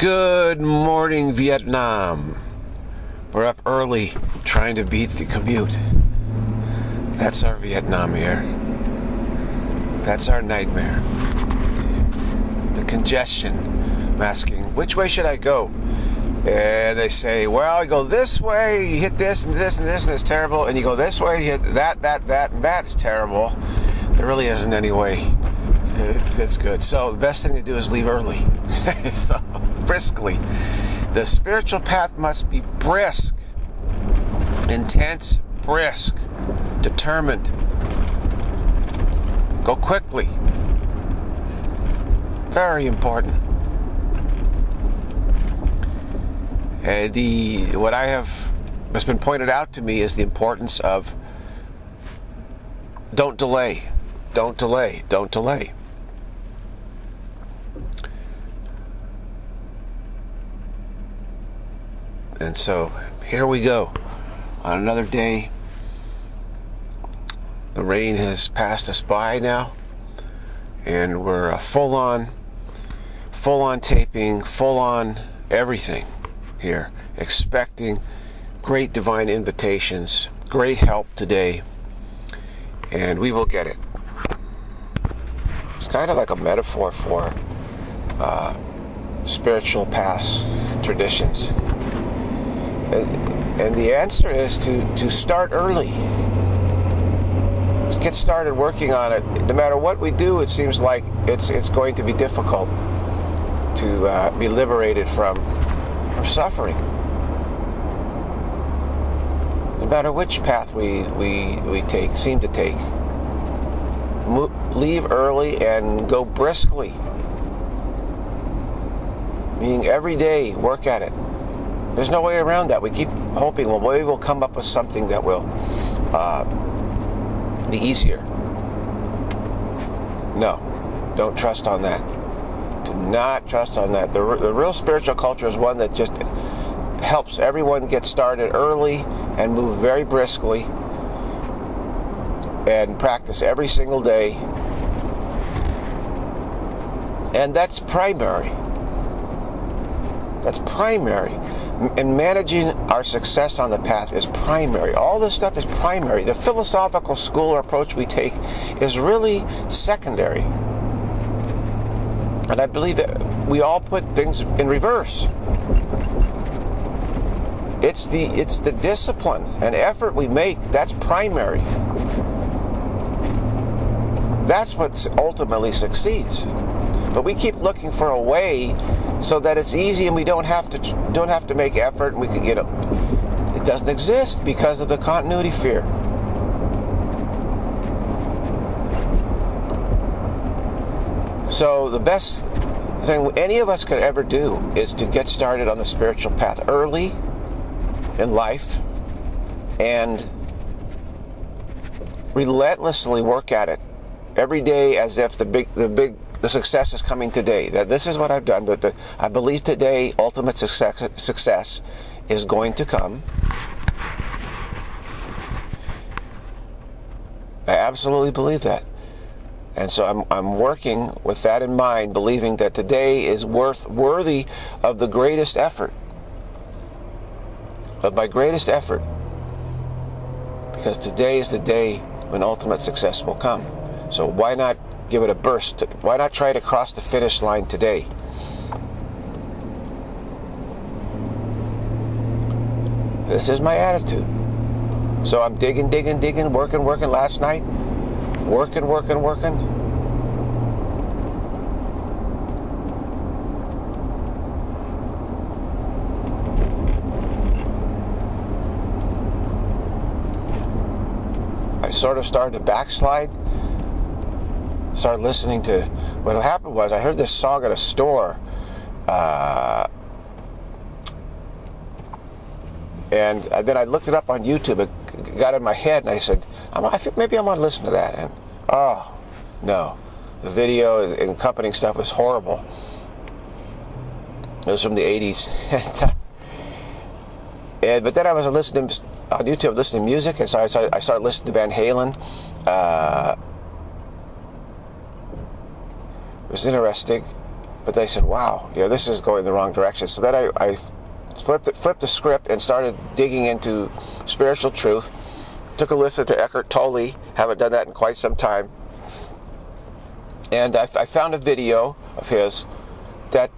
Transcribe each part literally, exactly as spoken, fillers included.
Good morning, Vietnam. We're up early trying to beat the commute. That's our Vietnam here. That's our nightmare. The congestion, I'm asking, which way should I go? And they say, well, you go this way, you hit this and this and this, and it's terrible. And you go this way, you hit that, that, that, and that is terrible. There really isn't any way that's good. So the best thing to do is leave early. So briskly. The spiritual path must be brisk, intense, brisk, determined. Go quickly. Very important. Uh, the what I have has been pointed out to me is the importance of don't delay, don't delay, don't delay. And so here we go on another day. The rain has passed us by now, and we're full on, full on taping, full on everything here, expecting great divine invitations, great help today, and we will get it. It's kind of like a metaphor for uh, spiritual paths and traditions, and, and the answer is to, to start early. Just get started working on it. No matter what we do, it seems like it's, it's going to be difficult to uh, be liberated from Of suffering. No matter which path we we we take, seem to take, Mo leave early and go briskly. Meaning every day, work at it. There's no way around that. We keep hoping, well, maybe we'll come up with something that will uh, be easier. No, don't trust on that. Do not trust on that. The, the real spiritual culture is one that just helps everyone get started early and move very briskly and practice every single day. And that's primary. That's primary. And managing our success on the path is primary. All this stuff is primary. The philosophical school or approach we take is really secondary. And I believe that we all put things in reverse. It's the it's the discipline and effort we make that's primary. That's what ultimately succeeds. But we keep looking for a way so that it's easy and we don't have to don't have to make effort and we can get it. It doesn't exist because of the continuity fear. So the best thing any of us could ever do is to get started on the spiritual path early in life and relentlessly work at it every day as if the big, the big, the success is coming today. That this is what I've done. That the, I believe today ultimate success, success is going to come. I absolutely believe that. And so I'm, I'm working with that in mind, believing that today is worth worthy of the greatest effort, of my greatest effort, because today is the day when ultimate success will come. So why not give it a burst? Why not try to cross the finish line today? This is my attitude. So I'm digging, digging, digging, working, working last night. Working, working, working. I sort of started to backslide. Started listening to what happened was I heard this song at a store, uh, and then I looked it up on YouTube. It got in my head, and I said, I'm, I think maybe I want to listen to that. And oh, no. The video and accompanying stuff was horrible. It was from the eighties. and, but then I was listening on YouTube, listening to music, and so I started, I started listening to Van Halen. Uh, it was interesting. But they said, wow, yeah, this is going the wrong direction. So then I, I flipped, it, flipped the script and started digging into spiritual truth. Took a listen to Eckhart Tolle. Haven't done that in quite some time. And I, I found a video of his that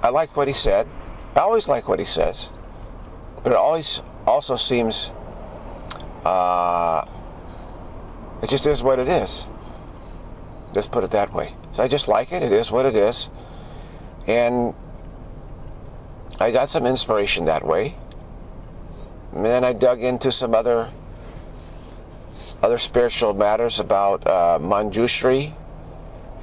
I liked what he said. I always like what he says. But it always also seems, uh, it just is what it is. Let's put it that way. So I just like it. It is what it is. And I got some inspiration that way. And then I dug into some other other spiritual matters about uh, Manjushri.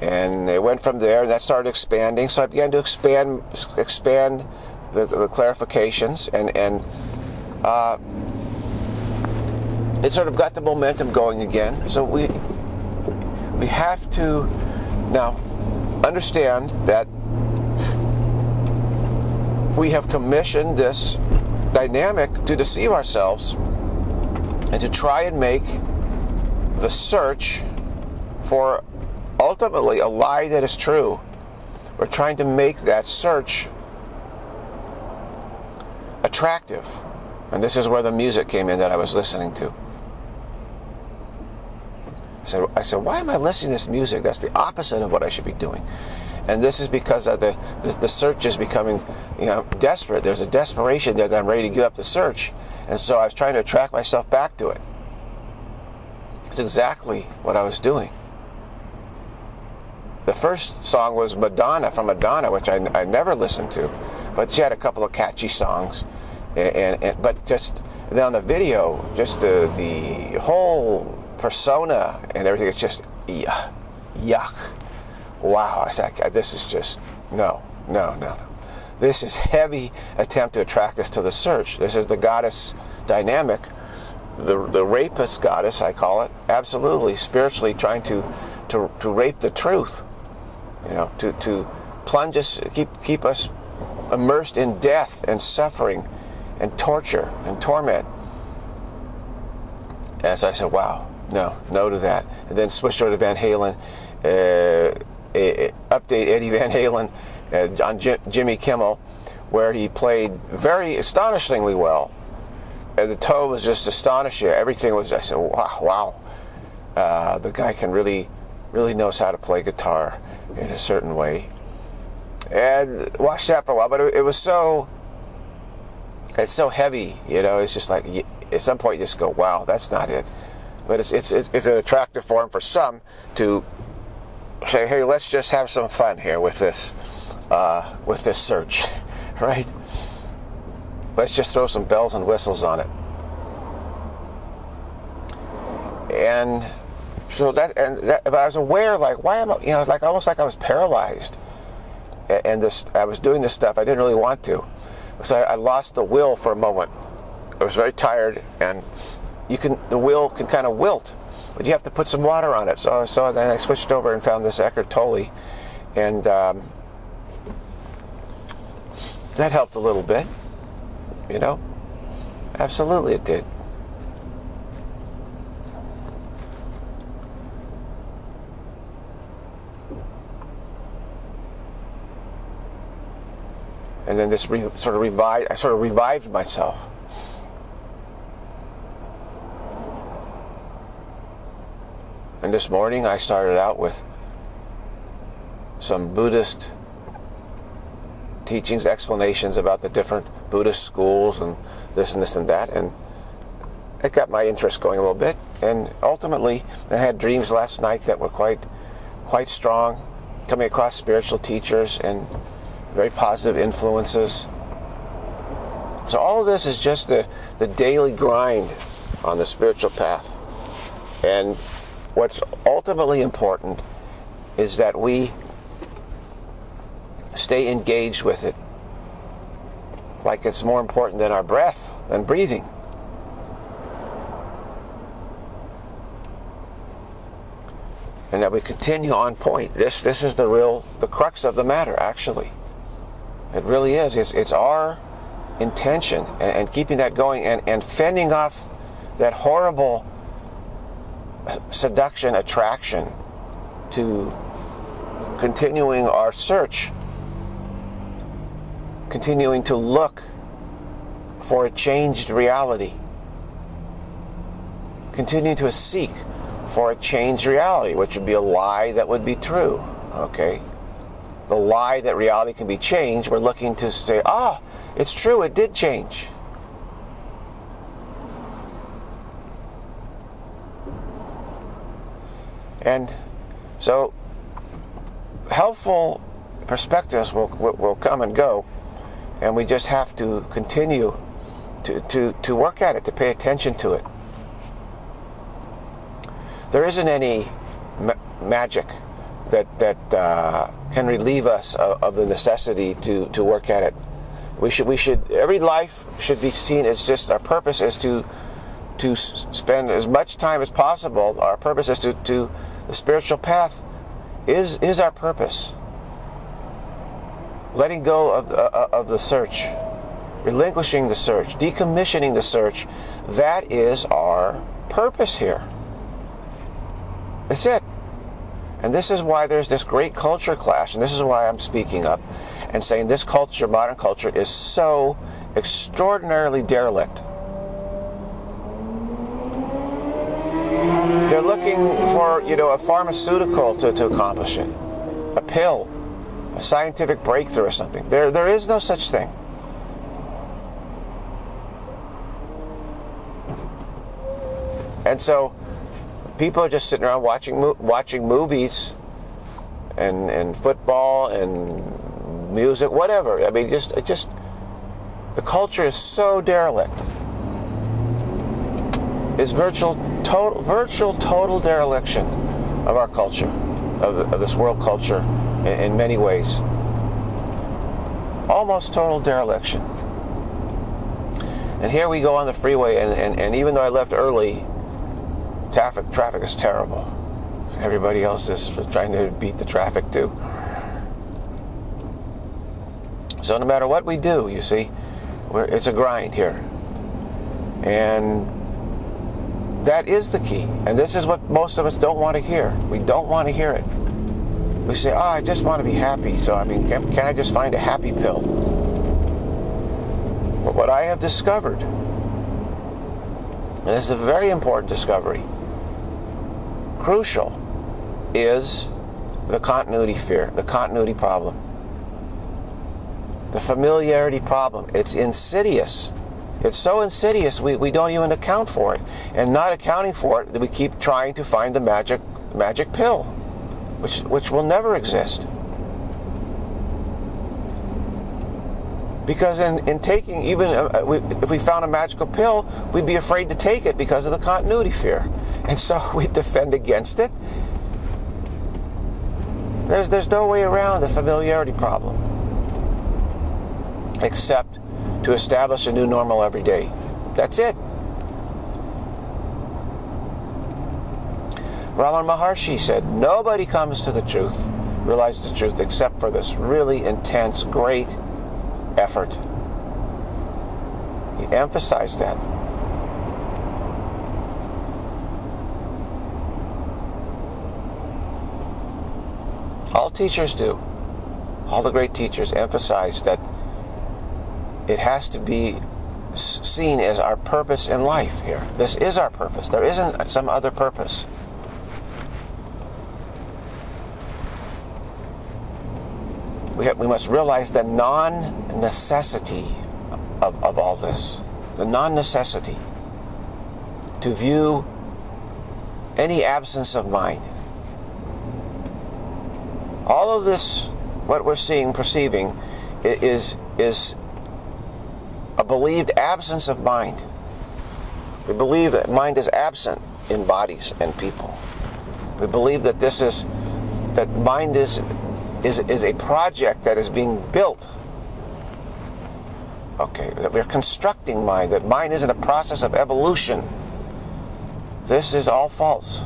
And it went from there. And that started expanding. So I began to expand expand the, the clarifications. And, and uh, it sort of got the momentum going again. So we... We have to now understand that we have commissioned this dynamic to deceive ourselves and to try and make the search for ultimately a lie that is true. We're trying to make that search attractive. And this is where the music came in that I was listening to. So I said, why am I listening to this music? That's the opposite of what I should be doing. And this is because of the, the, the search is becoming, you know, desperate. There's a desperation there that I'm ready to give up the search. And so I was trying to attract myself back to it. It's exactly what I was doing. The first song was Madonna, from Madonna, which I, I never listened to. But she had a couple of catchy songs. And, and, and But just then on the video, just the, the whole persona and everything, it's just yuck, yuck. Wow, I said, this is just, no, no, no, no. This is heavy attempt to attract us to the search. This is the goddess dynamic, the the rapist goddess, I call it, absolutely, spiritually trying to, to, to rape the truth, you know, to, to plunge us, keep, keep us immersed in death and suffering and torture and torment. And so I said, wow. No, no to that. And then switched over to Van Halen, uh, uh, update Eddie Van Halen uh, on Jim, Jimmy Kimmel, where he played very astonishingly well. And the tone was just astonishing. Everything was, I said, wow, wow. Uh, the guy can really, really knows how to play guitar in a certain way. And watched that for a while, but it, it was so, it's so heavy, you know, it's just like, at some point you just go, wow, that's not it. But it's, it's, it's an attractive form for some to say, hey, let's just have some fun here with this, uh, with this search, right? Let's just throw some bells and whistles on it. And so that, and that, but I was aware, like, why am I, you know, like almost like I was paralyzed. And this, I was doing this stuff I didn't really want to. So I, I lost the will for a moment. I was very tired, and you can, the will can kind of wilt, but you have to put some water on it. So, so then I switched over and found this Eckhart Tolle, and um, that helped a little bit, you know? Absolutely it did. And then this re, sort of revived, I sort of revived myself. And this morning I started out with some Buddhist teachings, explanations about the different Buddhist schools and this and this and that, and it got my interest going a little bit. And ultimately I had dreams last night that were quite quite strong, coming across spiritual teachers and very positive influences. So all of this is just the, the daily grind on the spiritual path. And what's ultimately important is that we stay engaged with it, like it's more important than our breath and breathing. And that we continue on point. This this is the real, the crux of the matter, actually. It really is. It's, it's our intention and, and keeping that going and, and fending off that horrible seduction, attraction to continuing our search, continuing to look for a changed reality, continue to seek for a changed reality, which would be a lie that would be true, okay? The lie that reality can be changed, we're looking to say, ah, it's true, it did change. And so helpful perspectives will, will, will come and go, and we just have to continue to, to, to work at it, to pay attention to it. There isn't any ma magic that, that uh, can relieve us of, of the necessity to, to work at it. We should, we should, every life should be seen as just, our purpose is to to spend as much time as possible. Our purpose is to, to the spiritual path is, is our purpose. Letting go of, uh, of the search, relinquishing the search, decommissioning the search, that is our purpose here. That's it. And this is why there's this great culture clash, and this is why I'm speaking up and saying this culture, modern culture, is so extraordinarily derelict. They're looking for, you know, a pharmaceutical to, to accomplish it, a pill, a scientific breakthrough or something. There, there is no such thing. And so people are just sitting around watching watching movies and and football and music, whatever. I mean, just it just the culture is so derelict. It's virtual total virtual total dereliction of our culture, of, of this world culture, in, in many ways. Almost total dereliction. And here we go on the freeway, and and, and even though I left early. Traffic, traffic is terrible. Everybody else is trying to beat the traffic too. So no matter what we do, you see, we're, it's a grind here. And that is the key. And this is what most of us don't want to hear. We don't want to hear it. We say, oh, I just want to be happy. So, I mean, can, can I just find a happy pill? But what I have discovered, and this is a very important discovery, crucial, is the continuity fear, the continuity problem, the familiarity problem. It's insidious. It's so insidious we, we don't even account for it. And not accounting for it, we keep trying to find the magic magic pill, which which will never exist. Because in, in taking, even uh, we, if we found a magical pill, we'd be afraid to take it because of the continuity fear. And so we defend against it. There's, there's no way around the familiarity problem except to establish a new normal every day. That's it. Ramana Maharshi said, nobody comes to the truth, realizes the truth, except for this really intense, great effort. He emphasized that. All teachers do. All the great teachers emphasize that it has to be seen as our purpose in life here. This is our purpose. There isn't some other purpose. We, have, we must realize the non-necessity of, of all this. The non-necessity to view any absence of mind. All of this, what we're seeing, perceiving, is, is a believed absence of mind. We believe that mind is absent in bodies and people. We believe that this is, that mind is Is, is a project that is being built. Okay, that we're constructing mind, that mind isn't a process of evolution. This is all false.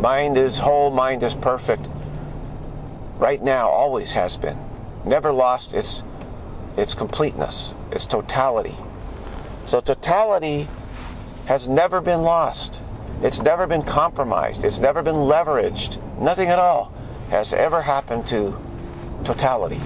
Mind is whole, mind is perfect. Right now, always has been. Never lost its, its completeness, its totality. So totality has never been lost. It's never been compromised. It's never been leveraged. Nothing at all. has ever happened to totality.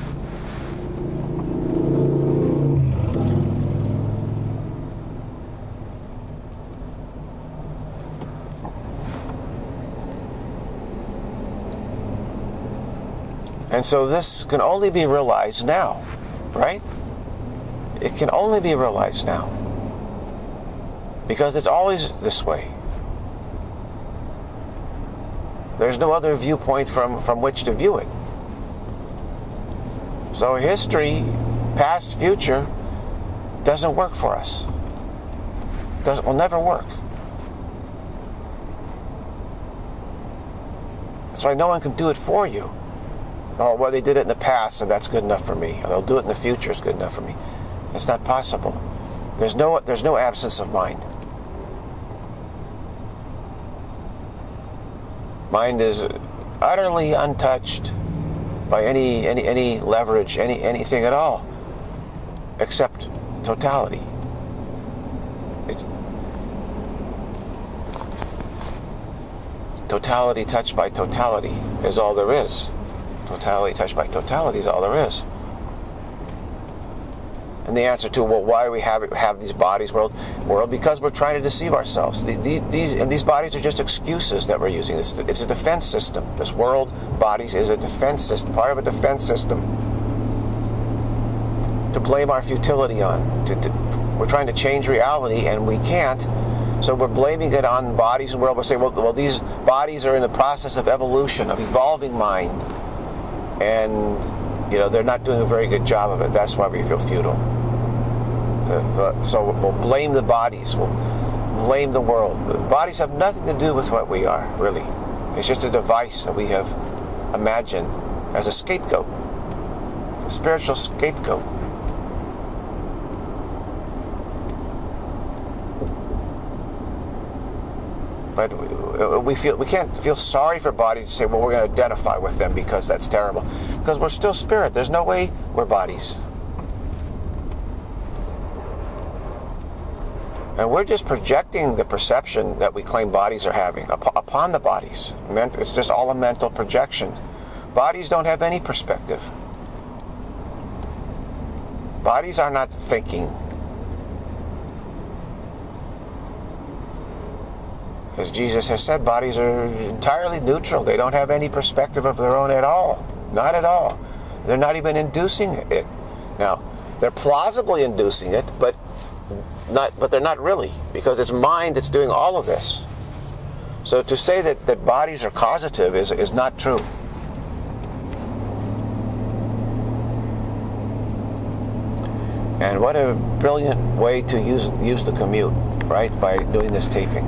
And so this can only be realized now, right? It can only be realized now. Because it's always this way. There's no other viewpoint from, from which to view it. So history, past, future, doesn't work for us. Doesn't, will never work. That's why no one can do it for you. Oh, well, they did it in the past, and that's good enough for me. Or they'll do it in the future, it's good enough for me. It's not possible. There's no, there's no absence of mind. Mind is utterly untouched by any any any leverage, any anything at all, except totality. It, totality touched by totality is all there is. Totality touched by totality is all there is. And the answer to, well, why we have have these bodies, world, world, because we're trying to deceive ourselves. The, the, these and these bodies are just excuses that we're using. It's, it's a defense system. This world, bodies, is a defense system, part of a defense system to blame our futility on. To, to, we're trying to change reality, and we can't. So we're blaming it on bodies and world. We're saying, well, well, these bodies are in the process of evolution, of evolving mind, and you know they're not doing a very good job of it. That's why we feel futile. So we'll blame the bodies, we'll blame the world. Bodies have nothing to do with what we are, really. It's just a device that we have imagined as a scapegoat, a spiritual scapegoat. But we feel we can't feel sorry for bodies and say, well, we're going to identify with them because that's terrible. Because we're still spirit. There's no way we're bodies. And we're just projecting the perception that we claim bodies are having up upon the bodies. It's just all a mental projection. Bodies don't have any perspective. Bodies are not thinking. As Jesus has said, bodies are entirely neutral. They don't have any perspective of their own at all. Not at all. They're not even inducing it. Now, they're plausibly inducing it, but Not, but they're not really, because it's mind that's doing all of this. So to say that, that bodies are causative is, is not true. And what a brilliant way to use, use the commute, right, by doing this taping.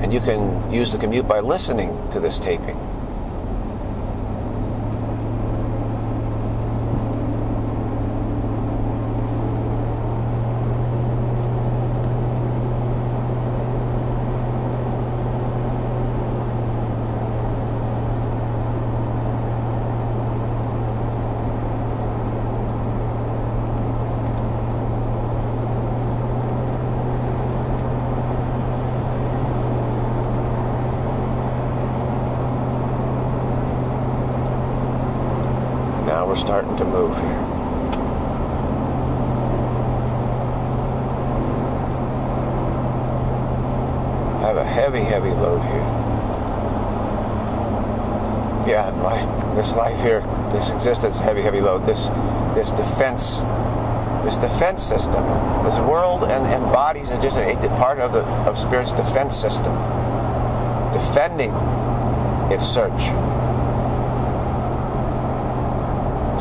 And you can use the commute by listening to this taping. We're starting to move here. I have a heavy, heavy load here. Yeah, life, this life here, this existence, heavy, heavy load. This, this defense, this defense system, this world and, and bodies are just a part of the of spirit's defense system, defending its search.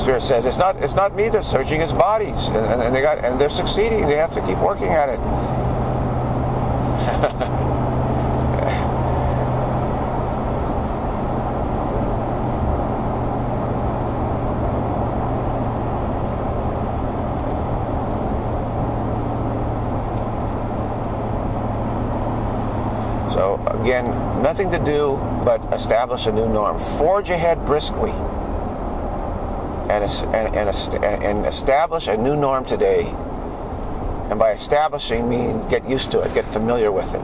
Spirit says it's not it's not me that's searching, it's bodies, and, and, and they got and they're succeeding. They have to keep working at it. So again, nothing to do but establish a new norm. Forge ahead briskly. And, and, and establish a new norm today. And by establishing, mean get used to it, get familiar with it.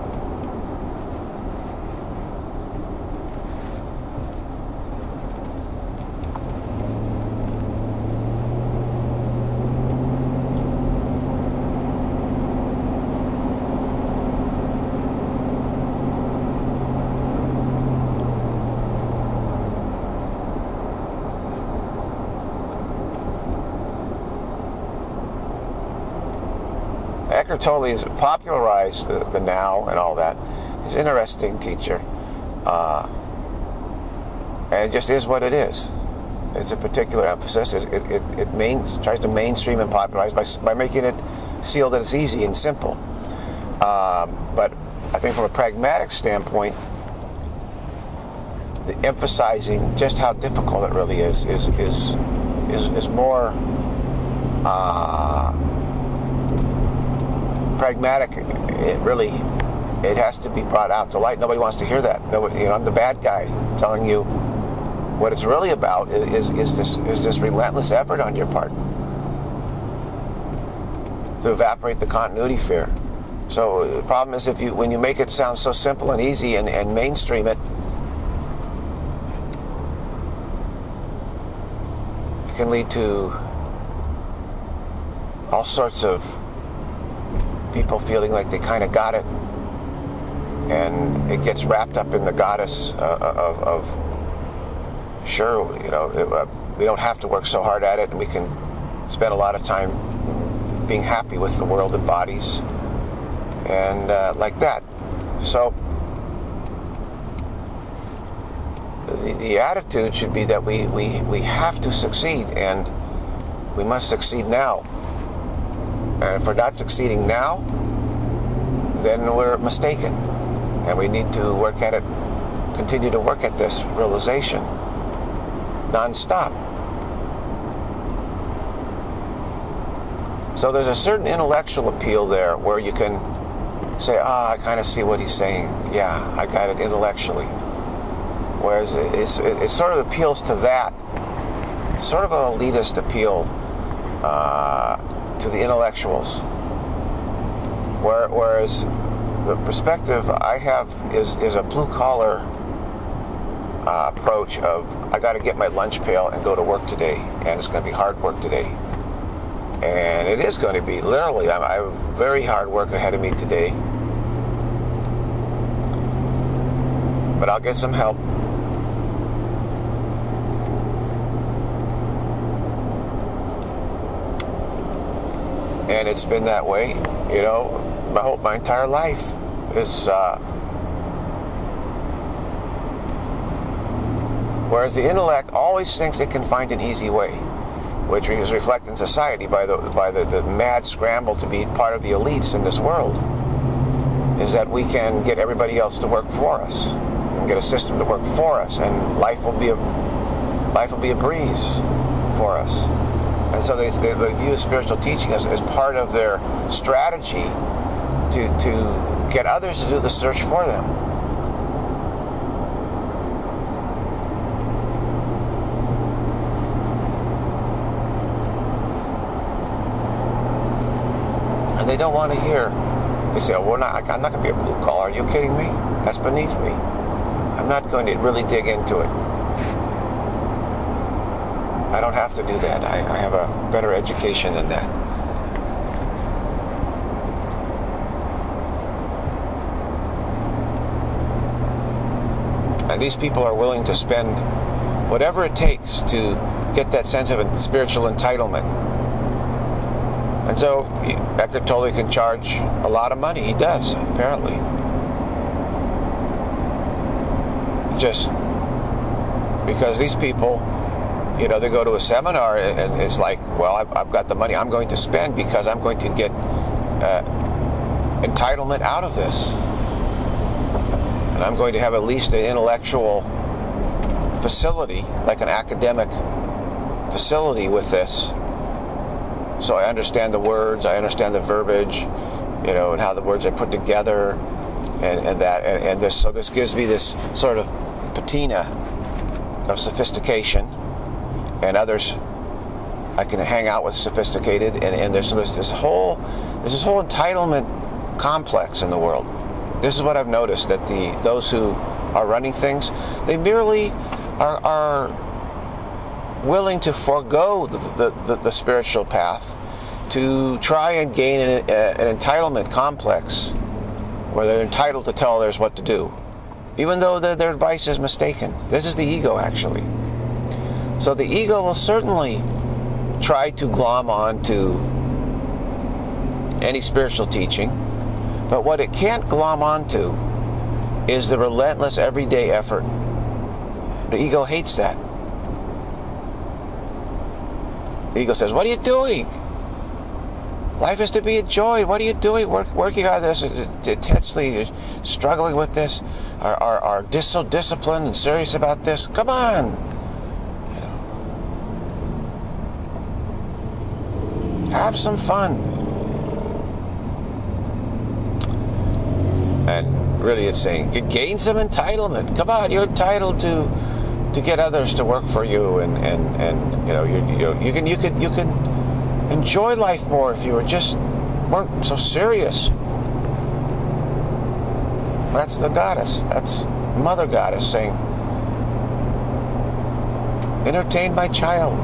Eckhart Tolle has popularized the, the now and all that. He's an interesting teacher. Uh, and it just is what it is. It's a particular emphasis. It, it, it main, tries to mainstream and popularize by, by making it feel that it's easy and simple. Um, but I think from a pragmatic standpoint, the emphasizing just how difficult it really is is is is, is more uh, pragmatic. It really it has to be brought out to light. Nobody wants to hear that. Nobody, you know, I'm the bad guy telling you what it's really about is is this is this relentless effort on your part to evaporate the continuity fear. So the problem is if you when you make it sound so simple and easy and, and mainstream it, it can lead to all sorts of people feeling like they kind of got it, and it gets wrapped up in the goddess uh, of. of Sure, you know, it, uh, we don't have to work so hard at it, and we can spend a lot of time being happy with the world and bodies and uh, like that. So the, the attitude should be that we, we, we have to succeed, and we must succeed now. And if we're not succeeding now, then we're mistaken, and we need to work at it, continue to work at this realization non-stop. So there's a certain intellectual appeal there where you can say, ah, I kind of see what he's saying. Yeah, I got it intellectually. Whereas it, it's, it, it sort of appeals to that, sort of an elitist appeal uh, to the intellectuals. Where, whereas the perspective I have is, is a blue-collar Uh, approach of, I got to get my lunch pail and go to work today, and it's going to be hard work today, and it is going to be literally I have very hard work ahead of me today, but I'll get some help. And it's been that way, you know, my whole my entire life is uh whereas the intellect always thinks it can find an easy way, which is reflected in society by the by the, the mad scramble to be part of the elites in this world, is that we can get everybody else to work for us and get a system to work for us, and life will be a life will be a breeze for us. And so they, they, they view spiritual teaching as, as part of their strategy to to get others to do the search for them. They don't want to hear. They say, oh, we're not, I'm not going to be a blue collar. Are you kidding me? That's beneath me. I'm not going to really dig into it. I don't have to do that. I, I have a better education than that. And these people are willing to spend whatever it takes to get that sense of spiritual entitlement. And so Eckhart Tolle can charge a lot of money. He does, apparently. Just because these people, you know, they go to a seminar and it's like, well, I've, I've got the money I'm going to spend because I'm going to get uh, entitlement out of this. And I'm going to have at least an intellectual facility, like an academic facility with this. So I understand the words, I understand the verbiage, you know, and how the words are put together, and, and that, and, and this. So this gives me this sort of patina of sophistication, and others I can hang out with sophisticated, and, and there's, so there's this whole, there's this whole entitlement complex in the world. This is what I've noticed, that the those who are running things, they merely are are. willing to forego the, the, the spiritual path to try and gain an, an entitlement complex where they're entitled to tell others what to do, even though the, their advice is mistaken. This is the ego, actually. So the ego will certainly try to glom on to any spiritual teaching, but what it can't glom onto is the relentless everyday effort. The ego hates that. The ego says, what are you doing? Life is to be enjoyed. What are you doing? Work, working on this intensely, struggling with this, are, are, are dis- so disciplined and serious about this. Come on. You know. Have some fun. And really it's saying, gain some entitlement. Come on, you're entitled to to get others to work for you, and, and, and you know, you, you, you can you can you can enjoy life more if you were just weren't so serious. That's the goddess. That's Mother Goddess saying, entertain my child.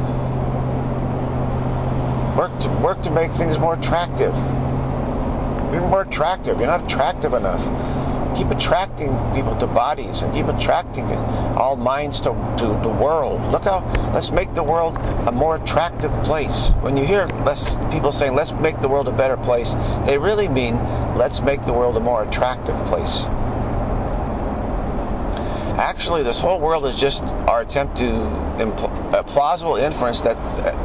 Work to, work to make things more attractive. Be more attractive. You're not attractive enough. Keep attracting people to bodies, and keep attracting all minds to, to the world. Look how, let's make the world a more attractive place. When you hear less people saying, let's make the world a better place, they really mean, let's make the world a more attractive place. Actually, this whole world is just our attempt to impl- a plausible inference that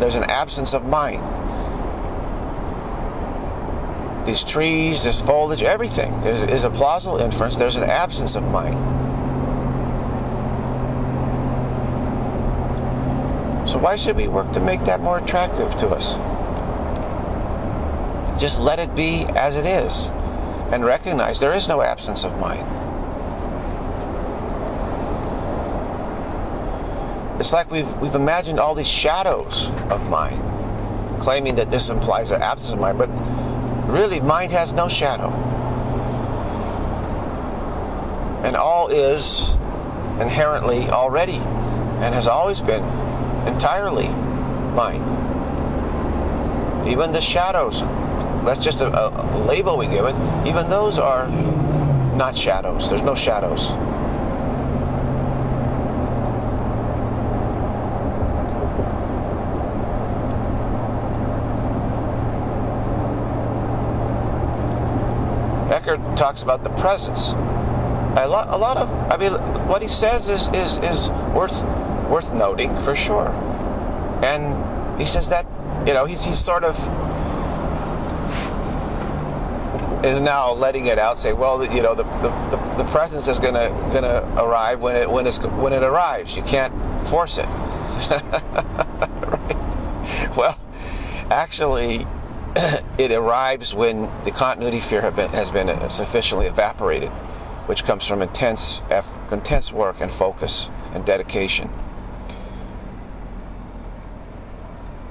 there's an absence of mind. These trees, this foliage, everything is, is a plausible inference. There's an absence of mind. So why should we work to make that more attractive to us? Just let it be as it is, and recognize there is no absence of mind. It's like we've we've imagined all these shadows of mind, claiming that this implies an absence of mind, but really, mind has no shadow. And all is inherently already, and has always been entirely mind. Even the shadows, that's just a, a label we give it, even those are not shadows. There's no shadows. Eckhart talks about the presence. A lot, a lot of, I mean, what he says is, is is worth worth noting for sure. And he says that, you know, he's, he's sort of is now letting it out, say, well, you know, the the, the, the presence is gonna gonna arrive when it when it's when it arrives. You can't force it. Right? Well, actually, it arrives when the continuity fear have been, has been sufficiently evaporated, which comes from intense intense work and focus and dedication.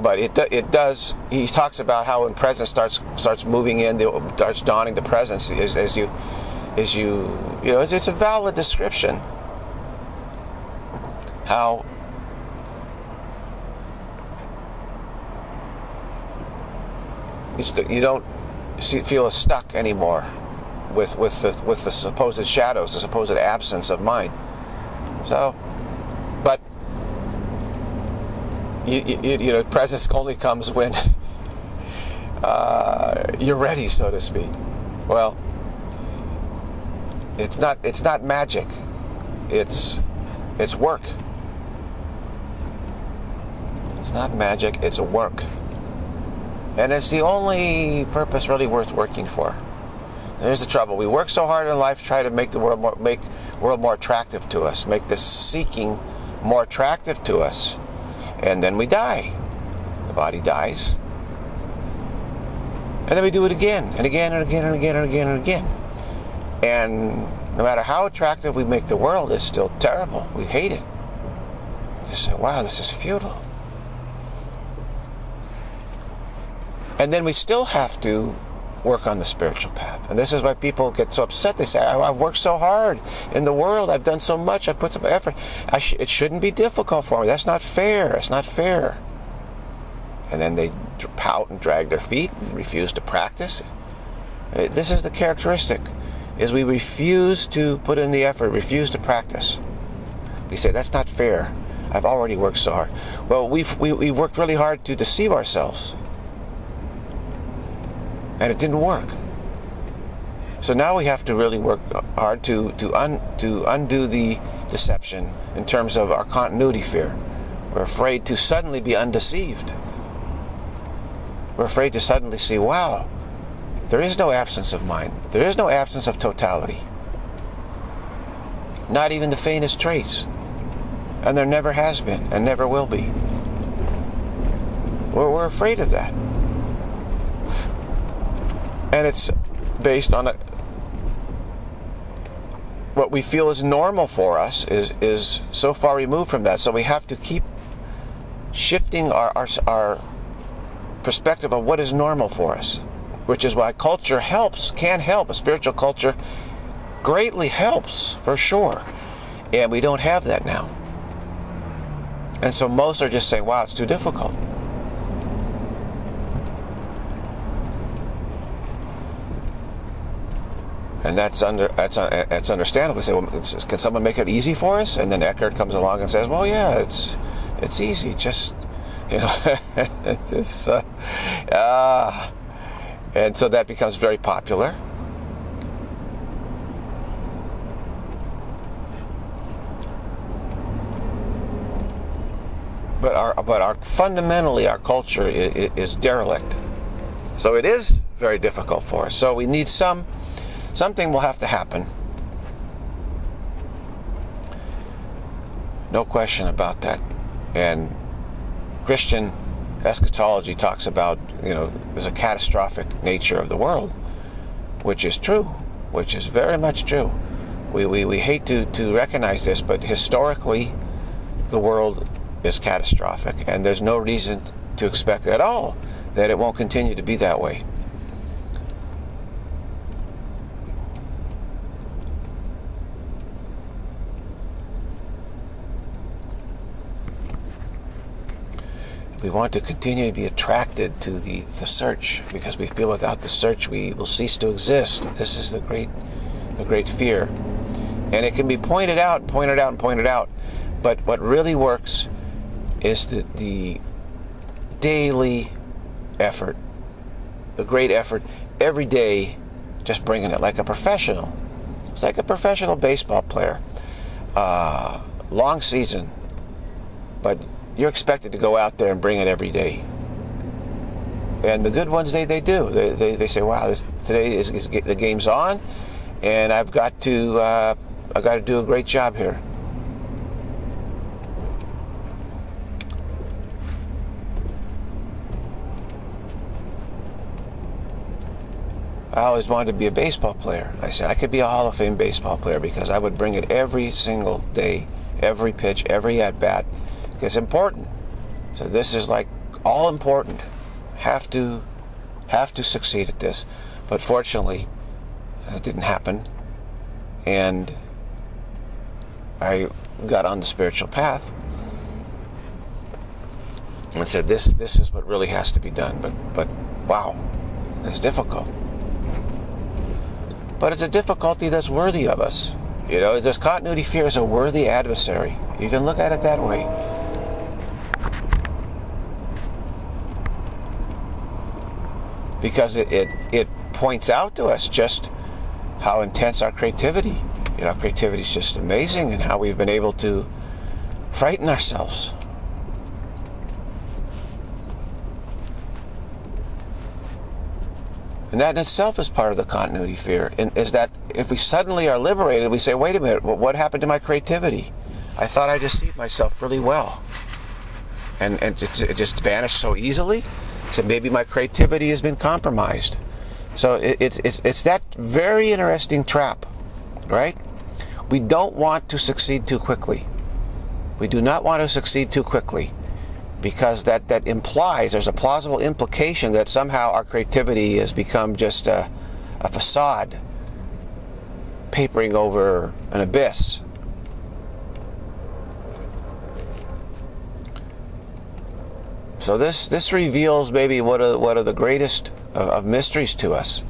But it it does. He talks about how when presence starts starts moving in, the, starts dawning. The presence as, as you as you you know, it's, it's a valid description. How. You don't feel stuck anymore with with the, with the supposed shadows, the supposed absence of mind. So, but you you, you know, presence only comes when uh, you're ready, so to speak. Well, it's not it's not magic. It's it's work. It's not magic. It's a work. And it's the only purpose really worth working for. There's the trouble. We work so hard in life, try to make the world more, make world more attractive to us, make this seeking more attractive to us, and then we die. The body dies, and then we do it again and again and again and again and again and again. And no matter how attractive we make the world, it's still terrible. We hate it. Just say, "Wow, this is futile." And then we still have to work on the spiritual path. And this is why people get so upset. They say, I've worked so hard in the world. I've done so much. I've put some effort. I sh- it shouldn't be difficult for me. That's not fair. It's not fair. And then they pout and drag their feet and refuse to practice. This is the characteristic, is we refuse to put in the effort, refuse to practice. We say, that's not fair. I've already worked so hard. Well, we've, we, we've worked really hard to deceive ourselves. and it didn't work. So now we have to really work hard to to un, to undo the deception in terms of our continuity fear. We're afraid to suddenly be undeceived. We're afraid to suddenly see, wow, there is no absence of mind. There is no absence of totality. Not even the faintest trace. And there never has been and never will be. We're, we're afraid of that. And it's based on a, what we feel is normal for us is, is so far removed from that. So we have to keep shifting our, our, our perspective of what is normal for us, which is why culture helps, can help. A spiritual culture greatly helps, for sure. And we don't have that now. And so most are just saying, wow, it's too difficult. And that's under that's, that's understandable. They say, well, it's, can someone make it easy for us? And then Eckhart comes along and says, well, yeah, it's it's easy. Just, you know, it's uh, uh, and so that becomes very popular. But our but our fundamentally our culture is, is derelict. So it is very difficult for us. So we need some. Something will have to happen. No question about that. And Christian eschatology talks about, you know, there's a catastrophic nature of the world, which is true, which is very much true. We, we, we hate to, to recognize this, but historically, the world is catastrophic, and there's no reason to expect at all that it won't continue to be that way. We want to continue to be attracted to the, the search, because we feel without the search we will cease to exist. This is the great the great fear. And it can be pointed out, pointed out, and pointed out. But what really works is the, the daily effort, the great effort, every day just bringing it like a professional. It's like a professional baseball player. Uh, long season, but you're expected to go out there and bring it every day. And the good ones, they, they do. They, they, they say, wow, this, today is, is the game's on, and I've got to uh, I've got to do a great job here. I always wanted to be a baseball player. I said, I could be a Hall of Fame baseball player because I would bring it every single day, every pitch, every at-bat. It's important. So this is like all important. Have to, have to succeed at this. But fortunately, that didn't happen. And I got on the spiritual path and said, this, this is what really has to be done. But, but wow, it's difficult. But it's a difficulty that's worthy of us. You know, this continuity fear is a worthy adversary. You can look at it that way. Because it, it, it points out to us just how intense our creativity. You know, creativity is just amazing, and how we've been able to frighten ourselves. And that in itself is part of the continuity fear. And is that if we suddenly are liberated, we say, wait a minute, what happened to my creativity? I thought I deceived myself really well. And, and it just vanished so easily. So maybe my creativity has been compromised. So it, it, it's, it's that very interesting trap, right? We don't want to succeed too quickly. We do not want to succeed too quickly, because that, that implies, there's a plausible implication that somehow our creativity has become just a, a facade, papering over an abyss. So this, this reveals maybe what are, what are the greatest of, of mysteries to us.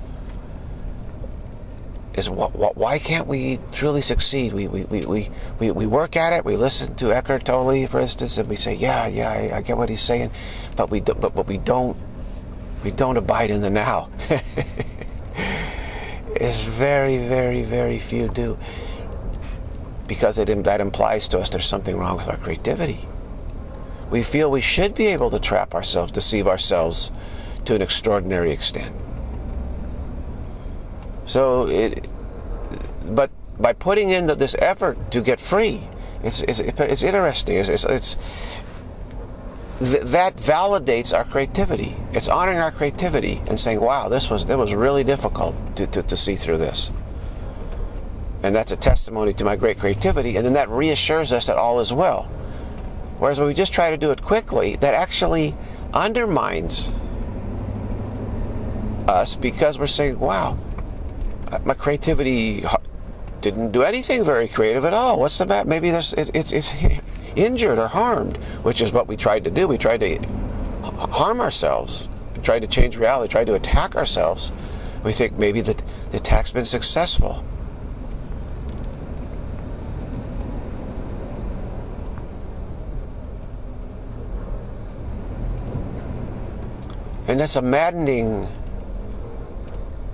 Is what, what, why can't we truly succeed? We, we, we, we, we work at it, we listen to Eckhart Tolle, for instance, and we say, yeah, yeah, I, I get what he's saying, but we, do, but, but we don't we don't abide in the now. It's very, very, very few do, because it, that implies to us there's something wrong with our creativity. We feel we should be able to trap ourselves, deceive ourselves to an extraordinary extent. So, it, but by putting in the, this effort to get free, it's, it's, it's interesting. It's, it's, it's, th that validates our creativity. It's honoring our creativity and saying, wow, this was, it was really difficult to, to, to see through this. And that's a testimony to my great creativity. And then that reassures us that all is well. Whereas when we just try to do it quickly, that actually undermines us, because we're saying, wow, my creativity didn't do anything very creative at all. What's the matter? Maybe this, it, it's, it's injured or harmed, which is what we tried to do. We tried to harm ourselves, we tried to change reality, tried to attack ourselves. We think maybe the, the attack's been successful. And that's a maddening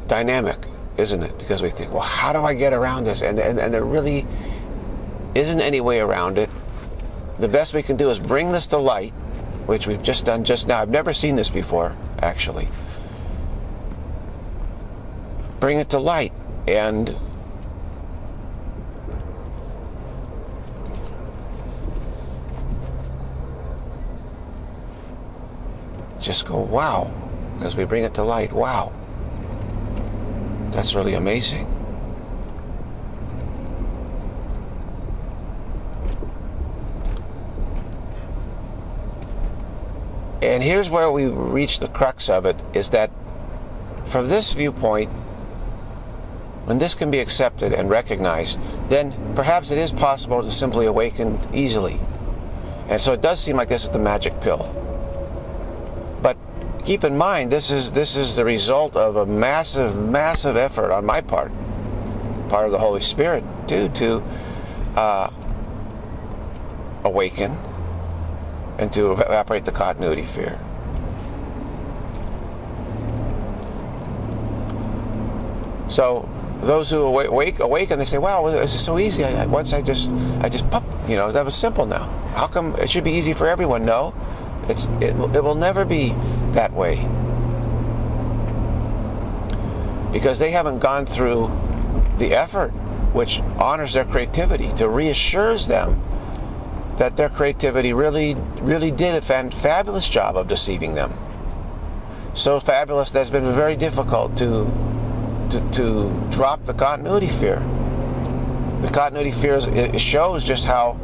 dynamic, isn't it? Because we think, well, how do I get around this? And, and, and there really isn't any way around it. The best we can do is bring this to light, which we've just done just now. I've never seen this before, actually. Bring it to light and just go, wow, as we bring it to light, wow, that's really amazing. And here's where we reach the crux of it, is that from this viewpoint, when this can be accepted and recognized, then perhaps it is possible to simply awaken easily. And so it does seem like this is the magic pill. Keep in mind, this is this is the result of a massive, massive effort on my part, part of the Holy Spirit too, to uh, awaken and to evaporate the continuity fear. So those who awake awaken, they say, "Wow, this is so easy! I, once I just, I just pop, you know, that was simple. Now, how come it should be easy for everyone?" No, it's it, it will never be that way, because they haven't gone through the effort which honors their creativity, to reassures them that their creativity really, really did a fabulous job of deceiving them. So fabulous that it's been very difficult to, to, to drop the continuity fear. The continuity fear is, it shows just how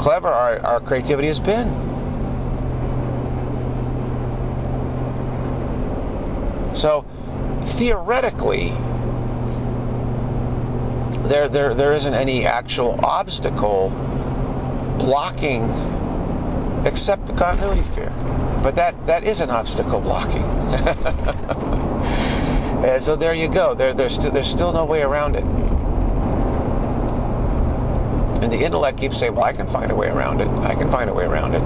clever our, our creativity has been. So, theoretically, there, there, there isn't any actual obstacle blocking except the continuity fear. But that, that is an obstacle blocking. And so there you go. There, there's, st there's still no way around it. And the intellect keeps saying, well, I can find a way around it. I can find a way around it.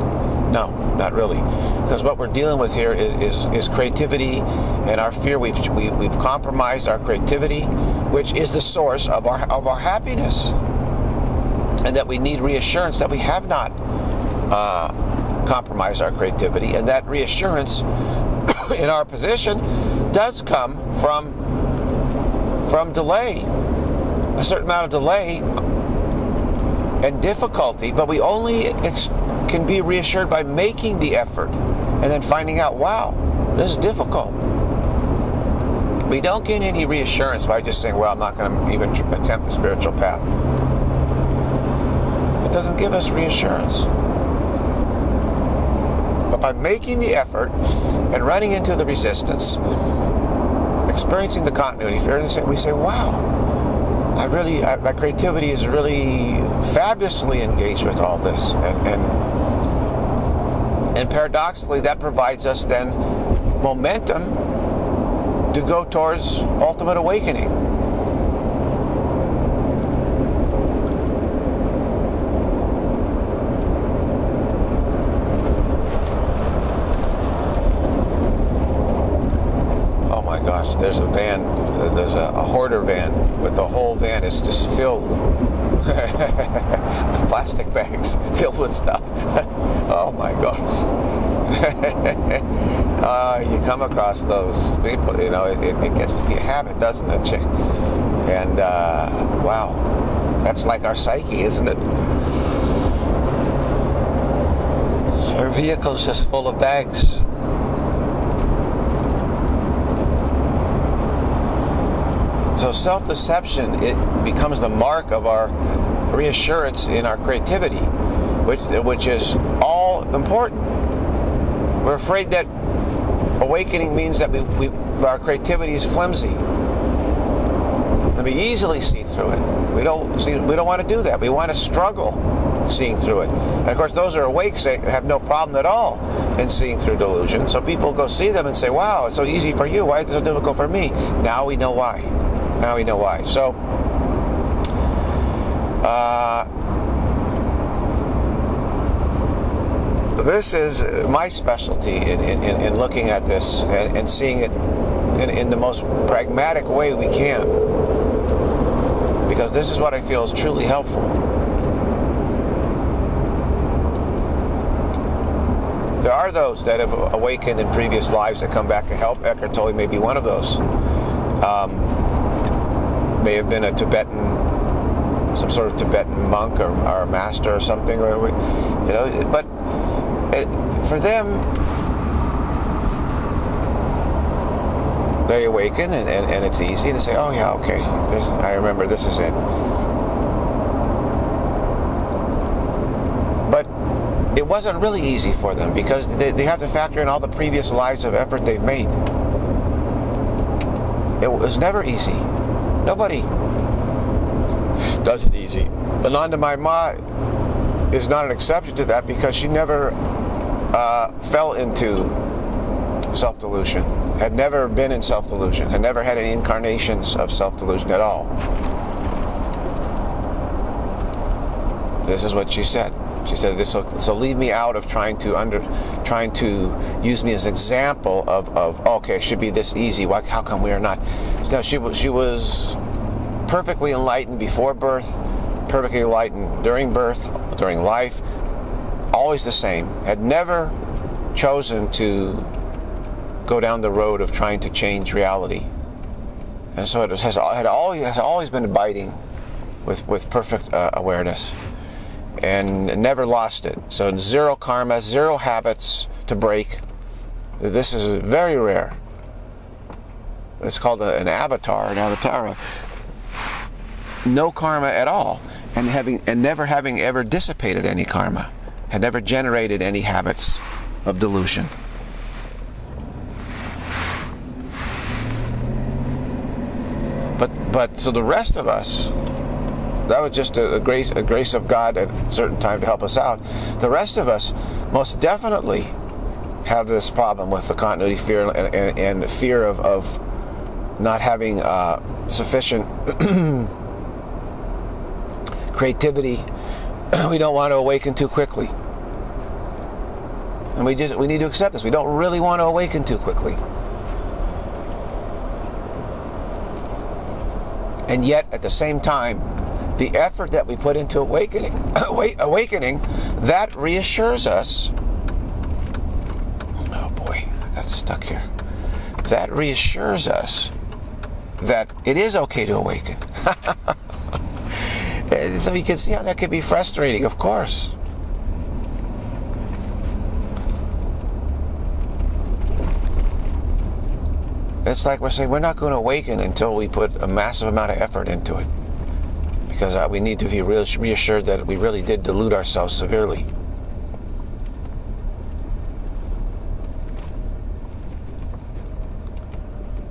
No, not really. Because what we're dealing with here is, is, is creativity and our fear. We've, we, we've compromised our creativity, which is the source of our, of our happiness. And that we need reassurance that we have not uh, compromised our creativity. And that reassurance in our position does come from, from delay. A certain amount of delay and difficulty, but we only can be reassured by making the effort and then finding out, wow, this is difficult. We don't get any reassurance by just saying, well, I'm not going to even attempt the spiritual path. It doesn't give us reassurance. But by making the effort and running into the resistance, experiencing the continuity fear, we say, wow, I really, I, my creativity is really fabulously engaged with all this, and, and and paradoxically, that provides us then momentum to go towards ultimate awakening. van, there's a, a hoarder van, but the whole van is just filled with plastic bags, filled with stuff. Oh my gosh. uh, you come across those people, you know, it, it, it gets to be a habit, doesn't it? And uh, wow, that's like our psyche, isn't it? Our vehicle's just full of bags. So self-deception, it becomes the mark of our reassurance in our creativity, which, which is all important. We're afraid that awakening means that we, we, our creativity is flimsy. And we easily see through it. We don't, see, we don't want to do that. We want to struggle seeing through it. And of course, those who are awake say, have no problem at all in seeing through delusion. So people go see them and say, wow, it's so easy for you. Why is it so difficult for me? Now we know why. Now we know why. So, uh, this is my specialty in, in, in looking at this and, and seeing it in, in the most pragmatic way we can. Because this is what I feel is truly helpful. There are those that have awakened in previous lives that come back to help. Eckhart Tolle may be one of those. Um, may have been a Tibetan, some sort of Tibetan monk or, or master or something, or we, you know. But it, for them, they awaken and, and, and it's easy to say, oh yeah, okay, this, I remember this is it. But it wasn't really easy for them because they, they have to factor in all the previous lives of effort they've made. It was never easy. Nobody does it easy. Anandamayi Ma is not an exception to that because she never uh, fell into self-delusion, had never been in self-delusion, had never had any incarnations of self-delusion at all. This is what she said. She said, this will, this will leave me out of trying to under, trying to use me as an example of, of okay, it should be this easy. Why, how come we are not? No, she, she was perfectly enlightened before birth, perfectly enlightened during birth, during life, always the same. Had never chosen to go down the road of trying to change reality. And so it has, had always, has always been abiding with, with perfect uh, awareness. And never lost it. So zero karma, zero habits to break. This is very rare. It's called a, an avatar, an avatara. No karma at all, and having and never having ever dissipated any karma, had never generated any habits of delusion. But but so the rest of us. That was just a, a grace, a grace of God at a certain time to help us out. The rest of us most definitely have this problem with the continuity fear and, and, and fear of, of not having uh, sufficient creativity. We don't want to awaken too quickly, and we just we need to accept this. We don't really want to awaken too quickly. And yet, at the same time, the effort that we put into awakening, awakening, that reassures us. Oh boy, I got stuck here. That reassures us that it is okay to awaken. So you can see how that could be frustrating, of course. It's like we're saying we're not going to awaken until we put a massive amount of effort into it. Because we need to be reassured that we really did delude ourselves severely.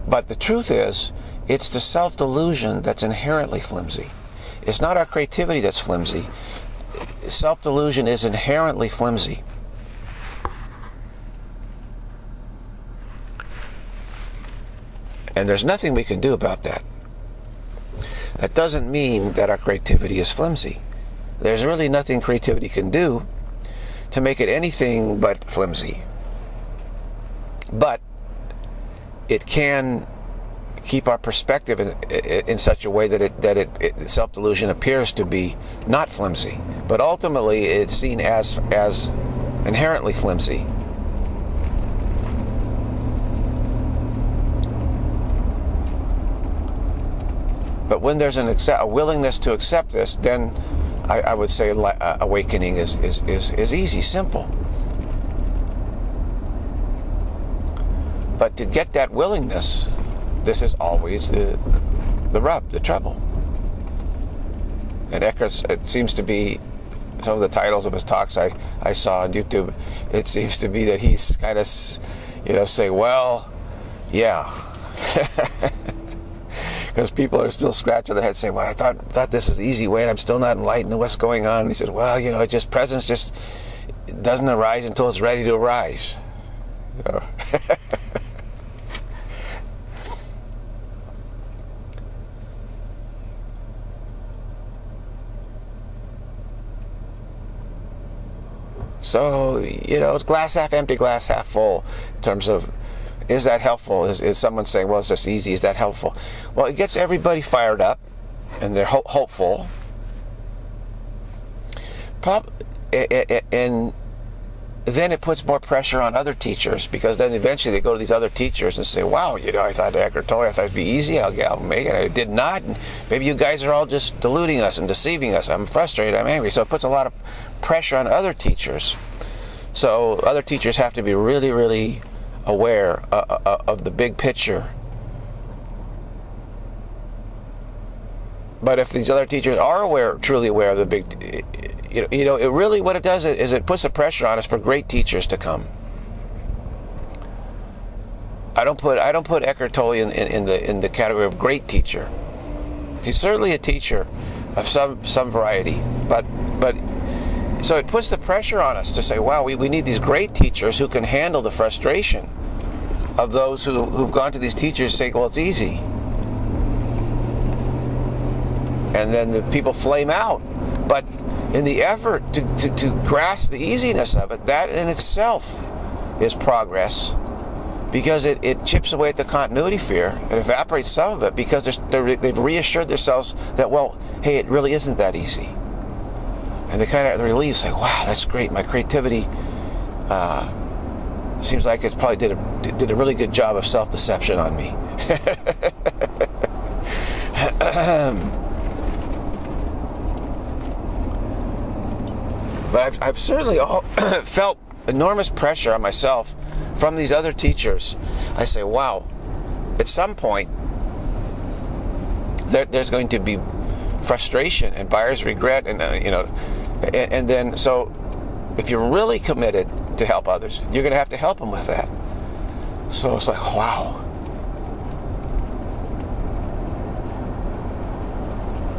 But the truth is, it's the self-delusion that's inherently flimsy. It's not our creativity that's flimsy. Self-delusion is inherently flimsy. And there's nothing we can do about that. That doesn't mean that our creativity is flimsy. There's really nothing creativity can do to make it anything but flimsy. But it can keep our perspective in, in such a way that it that it, it self-delusion appears to be not flimsy, but ultimately it's seen as as inherently flimsy. But when there's an accept, a willingness to accept this, then I, I would say uh, awakening is, is, is, is easy, simple. But to get that willingness, this is always the the rub, the trouble. And Eckhart's, it seems to be, some of the titles of his talks I, I saw on YouTube, it seems to be that he's kind of, you know, say, well, yeah. Because people are still scratching their heads saying, well, I thought thought this is the easy way and I'm still not enlightened to what's going on. And he says, well, you know, it just, presence just doesn't arise until it's ready to arise. So. So, you know, it's glass half empty, glass half full in terms of, is that helpful? Is, is someone saying, well, it's just easy, is that helpful? Well, it gets everybody fired up and they're ho hopeful. Prob it, it, it, and then it puts more pressure on other teachers, because then eventually they go to these other teachers and say, wow, you know, I thought Eckhart Tolle, I thought it'd be easy, I'll, I'll make it, I did not. And maybe you guys are all just deluding us and deceiving us. I'm frustrated, I'm angry. So it puts a lot of pressure on other teachers. So other teachers have to be really, really aware uh, uh, of the big picture. But if these other teachers are aware, truly aware of the big, you know, you know, it really, what it does is it puts the pressure on us for great teachers to come. I don't put I don't put Eckhart Tolle in, in, in the in the category of great teacher. He's certainly a teacher of some some variety, but but. So it puts the pressure on us to say, wow, we, we need these great teachers who can handle the frustration of those who, who've gone to these teachers saying, well, it's easy. And then the people flame out. But in the effort to, to, to grasp the easiness of it, that in itself is progress, because it, it chips away at the continuity fear. It evaporates some of it because they're, they're, they've reassured themselves that, well, hey, it really isn't that easy. And they kind of relieve, say, wow, that's great. My creativity uh, seems like it probably did a, did a really good job of self-deception on me. But I've, I've certainly all felt enormous pressure on myself from these other teachers. I say, wow, at some point, there, there's going to be frustration and buyer's regret, and uh, you know, and, and then so if you're really committed to help others, you're going to have to help them with that. So it's like, wow,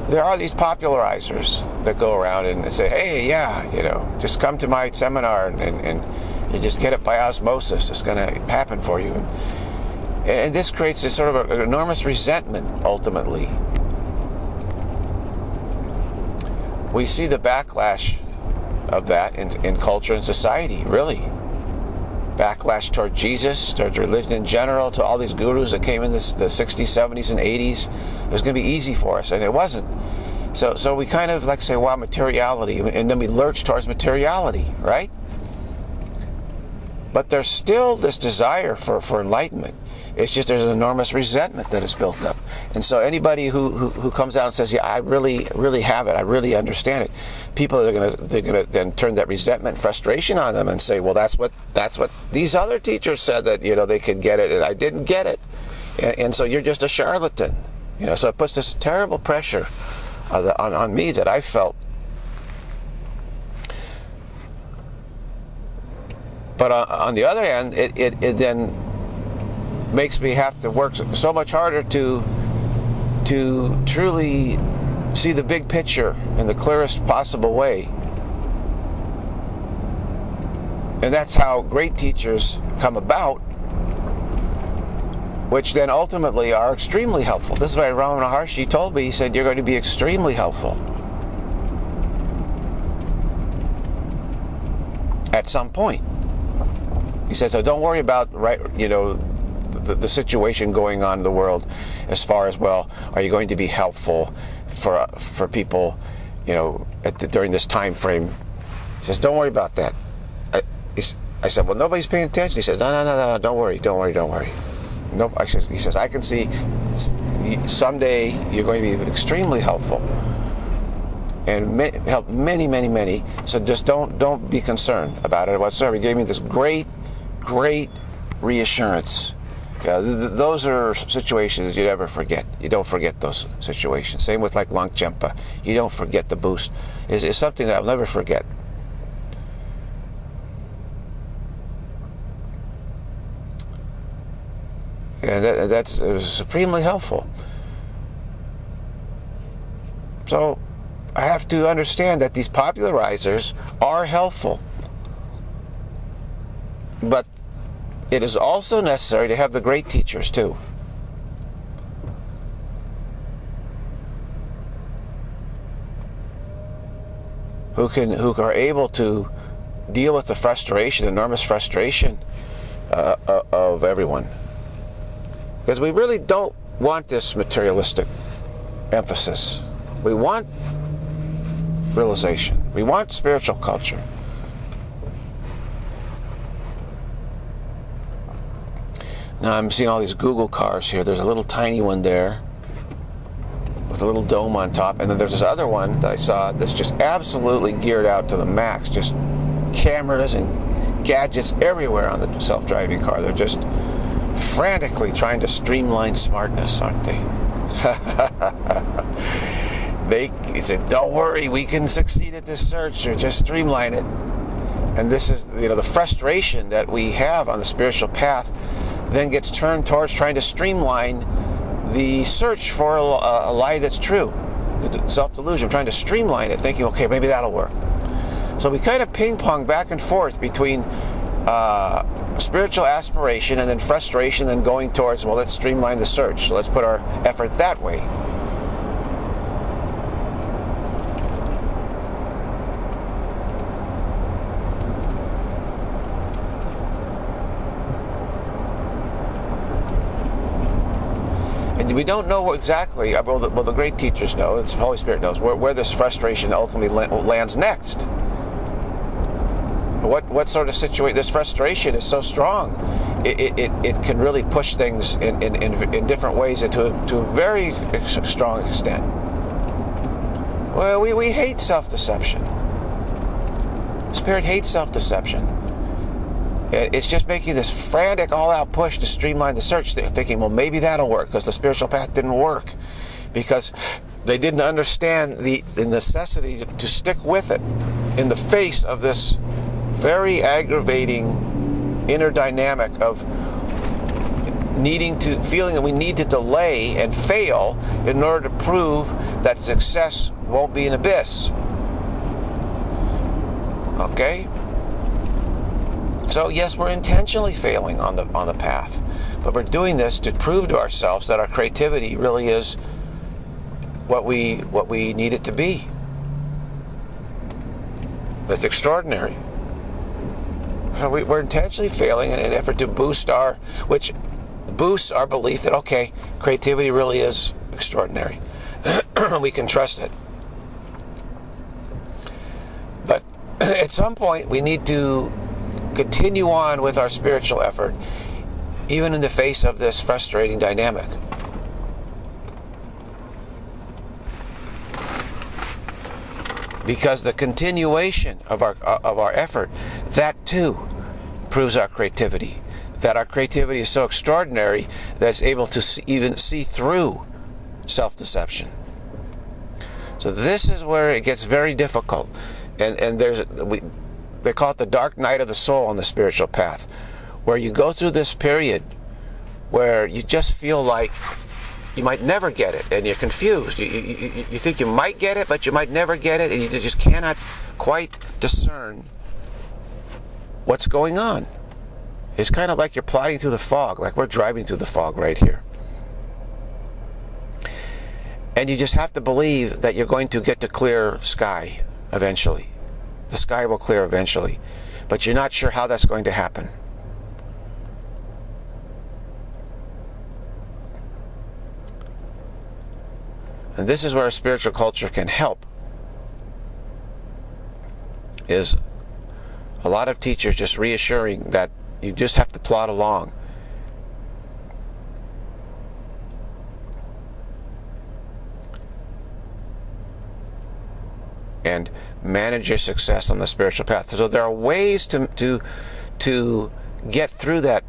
there are these popularizers that go around and say, hey, yeah, you know, just come to my seminar and, and, and you just get it by osmosis, it's going to happen for you. And, and this creates this sort of an enormous resentment. Ultimately, we see the backlash of that in, in culture and society, really. Backlash toward Jesus, towards religion in general, to all these gurus that came in this, the sixties, seventies, and eighties. It was going to be easy for us, and it wasn't. So, so we kind of, like, say, wow, materiality, and then we lurch towards materiality, right? But there's still this desire for, for enlightenment. It's just there's an enormous resentment that is built up. And so anybody who, who, who comes out and says, yeah, I really, really have it, I really understand it, people are gonna, they're gonna then turn that resentment, frustration on them and say, well, that's what, that's what these other teachers said, that, you know, they could get it and I didn't get it. And, and so you're just a charlatan. You know, so it puts this terrible pressure on, the, on, on me that I felt. But on, on the other hand, it, it, it then makes me have to work so much harder to to truly see the big picture in the clearest possible way. And that's how great teachers come about, which then ultimately are extremely helpful. This is why Ramana Maharshi told me, he said, you're going to be extremely helpful at some point. He said, so don't worry about, right, you know, the, the situation going on in the world as far as, well, are you going to be helpful for, for people, you know, at the, during this time frame? He says, don't worry about that. I, I said, well, nobody's paying attention. He says, no, no, no, no, don't worry, don't worry, don't worry. No, I says, he says, I can see someday you're going to be extremely helpful and may, help many, many, many. So just don't don't be concerned about it whatsoever. He gave me this great, great reassurance. Yeah, th th those are situations you never forget. You don't forget those situations. Same with like Longchenpa. You don't forget the boost. It's, it's something that I'll never forget. And that, that's it was supremely helpful. So I have to understand that these popularizers are helpful. But it is also necessary to have the great teachers too. Who can who are able to deal with the frustration, enormous frustration uh, of everyone. Because we really don't want this materialistic emphasis. We want realization. We want spiritual culture. Now I'm seeing all these Google cars here. There's a little tiny one there with a little dome on top. And then there's this other one that I saw that's just absolutely geared out to the max. Just cameras and gadgets everywhere on the self-driving car. They're just frantically trying to streamline smartness, aren't they? They said, don't worry, we can succeed at this search, or just streamline it. And this is, you know, the frustration that we have on the spiritual path then gets turned towards trying to streamline the search for a, a lie that's true, the self-delusion, trying to streamline it, thinking, okay, maybe that'll work. So we kind of ping-pong back and forth between uh, spiritual aspiration and then frustration, then going towards, well, let's streamline the search. So let's put our effort that way. And we don't know exactly, well the, well, the great teachers know, and the Holy Spirit knows, where, where this frustration ultimately lands next. What, what sort of situation, this frustration is so strong, it, it, it can really push things in, in, in, in different ways and to, to a very strong extent. Well, we, we hate self-deception. Spirit hates self-deception. It's just making this frantic, all-out push to streamline the search. They're thinking, well, maybe that'll work, because the spiritual path didn't work, because they didn't understand the, the necessity to stick with it in the face of this very aggravating inner dynamic of needing to, feeling that we need to delay and fail in order to prove that success won't be an abyss. Okay? So yes, we're intentionally failing on the, on the path, but we're doing this to prove to ourselves that our creativity really is what we, what we need it to be. That's extraordinary. We're intentionally failing in an effort to boost our, which boosts our belief that, okay, creativity really is extraordinary. We can trust it. But at some point, we need to continue on with our spiritual effort, even in the face of this frustrating dynamic. Because the continuation of our of our effort, that too proves our creativity. That our creativity is so extraordinary that it's able to see, even see through self-deception. So this is where it gets very difficult, and and there's we, they call it the dark night of the soul on the spiritual path, where you go through this period where you just feel like you might never get it, and you're confused. You, you, you think you might get it, but you might never get it, and you just cannot quite discern what's going on. It's kind of like you're plodding through the fog, like we're driving through the fog right here. And you just have to believe that you're going to get to clear sky eventually. The sky will clear eventually, but you're not sure how that's going to happen. And this is where spiritual culture can help, is a lot of teachers just reassuring that you just have to plod along. And manage your success on the spiritual path. So there are ways to to to get through that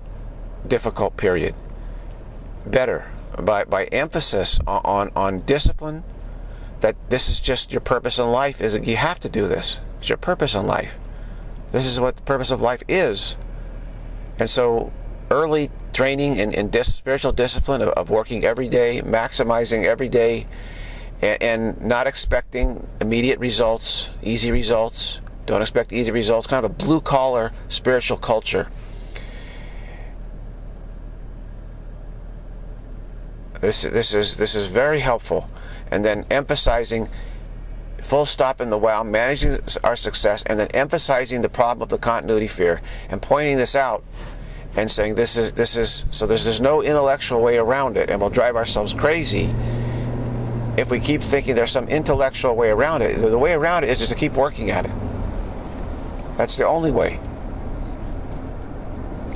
difficult period better by by emphasis on on, on discipline. That this is just your purpose in life. Is that you have to do this. It's your purpose in life. This is what the purpose of life is. And so early training in, in dis, spiritual discipline of, of working every day, maximizing every day, and, and not expecting immediate results, easy results. Don't expect easy results. Kind of a blue-collar spiritual culture. This, this, is, this is very helpful. And then emphasizing full stop in the wow, managing our success, and then emphasizing the problem of the continuity fear and pointing this out and saying this is, this is, so there's, there's no intellectual way around it, and we'll drive ourselves crazy if we keep thinking there's some intellectual way around it. The way around it is just to keep working at it. That's the only way.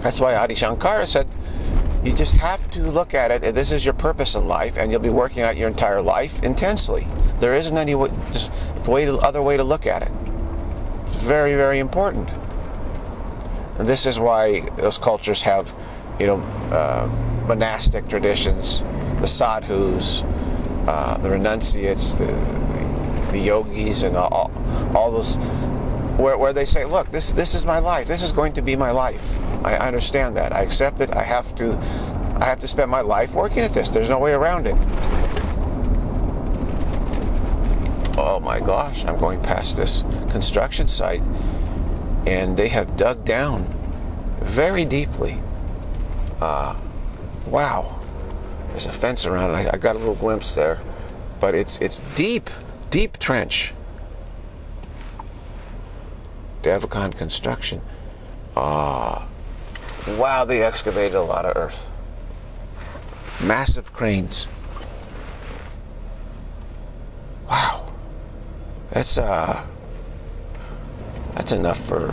That's why Adi Shankara said, you just have to look at it, and this is your purpose in life, and you'll be working out your entire life intensely. There isn't any way, just way to, other way to look at it. It's very, very important. And this is why those cultures have, you know, uh, monastic traditions, the sadhus, uh, the renunciates, the, the yogis, and all, all those, where, where they say, look, this, this is my life. This is going to be my life. I understand that. I accept it. I have to I have to spend my life working at this. There's no way around it. Oh my gosh, I'm going past this construction site and they have dug down very deeply. Uh, wow. There's a fence around it. I, I got a little glimpse there. But it's it's deep, deep trench. Devicon Construction. Ah. Uh, Wow, they excavated a lot of earth. Massive cranes. Wow. That's, uh... that's enough for...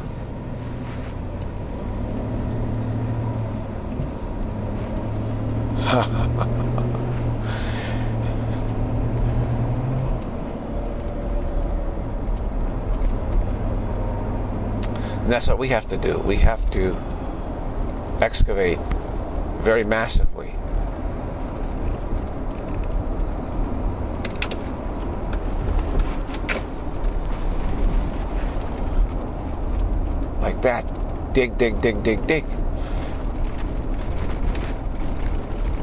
And that's what we have to do. We have to excavate very massively. Like that. Dig, dig, dig, dig, dig.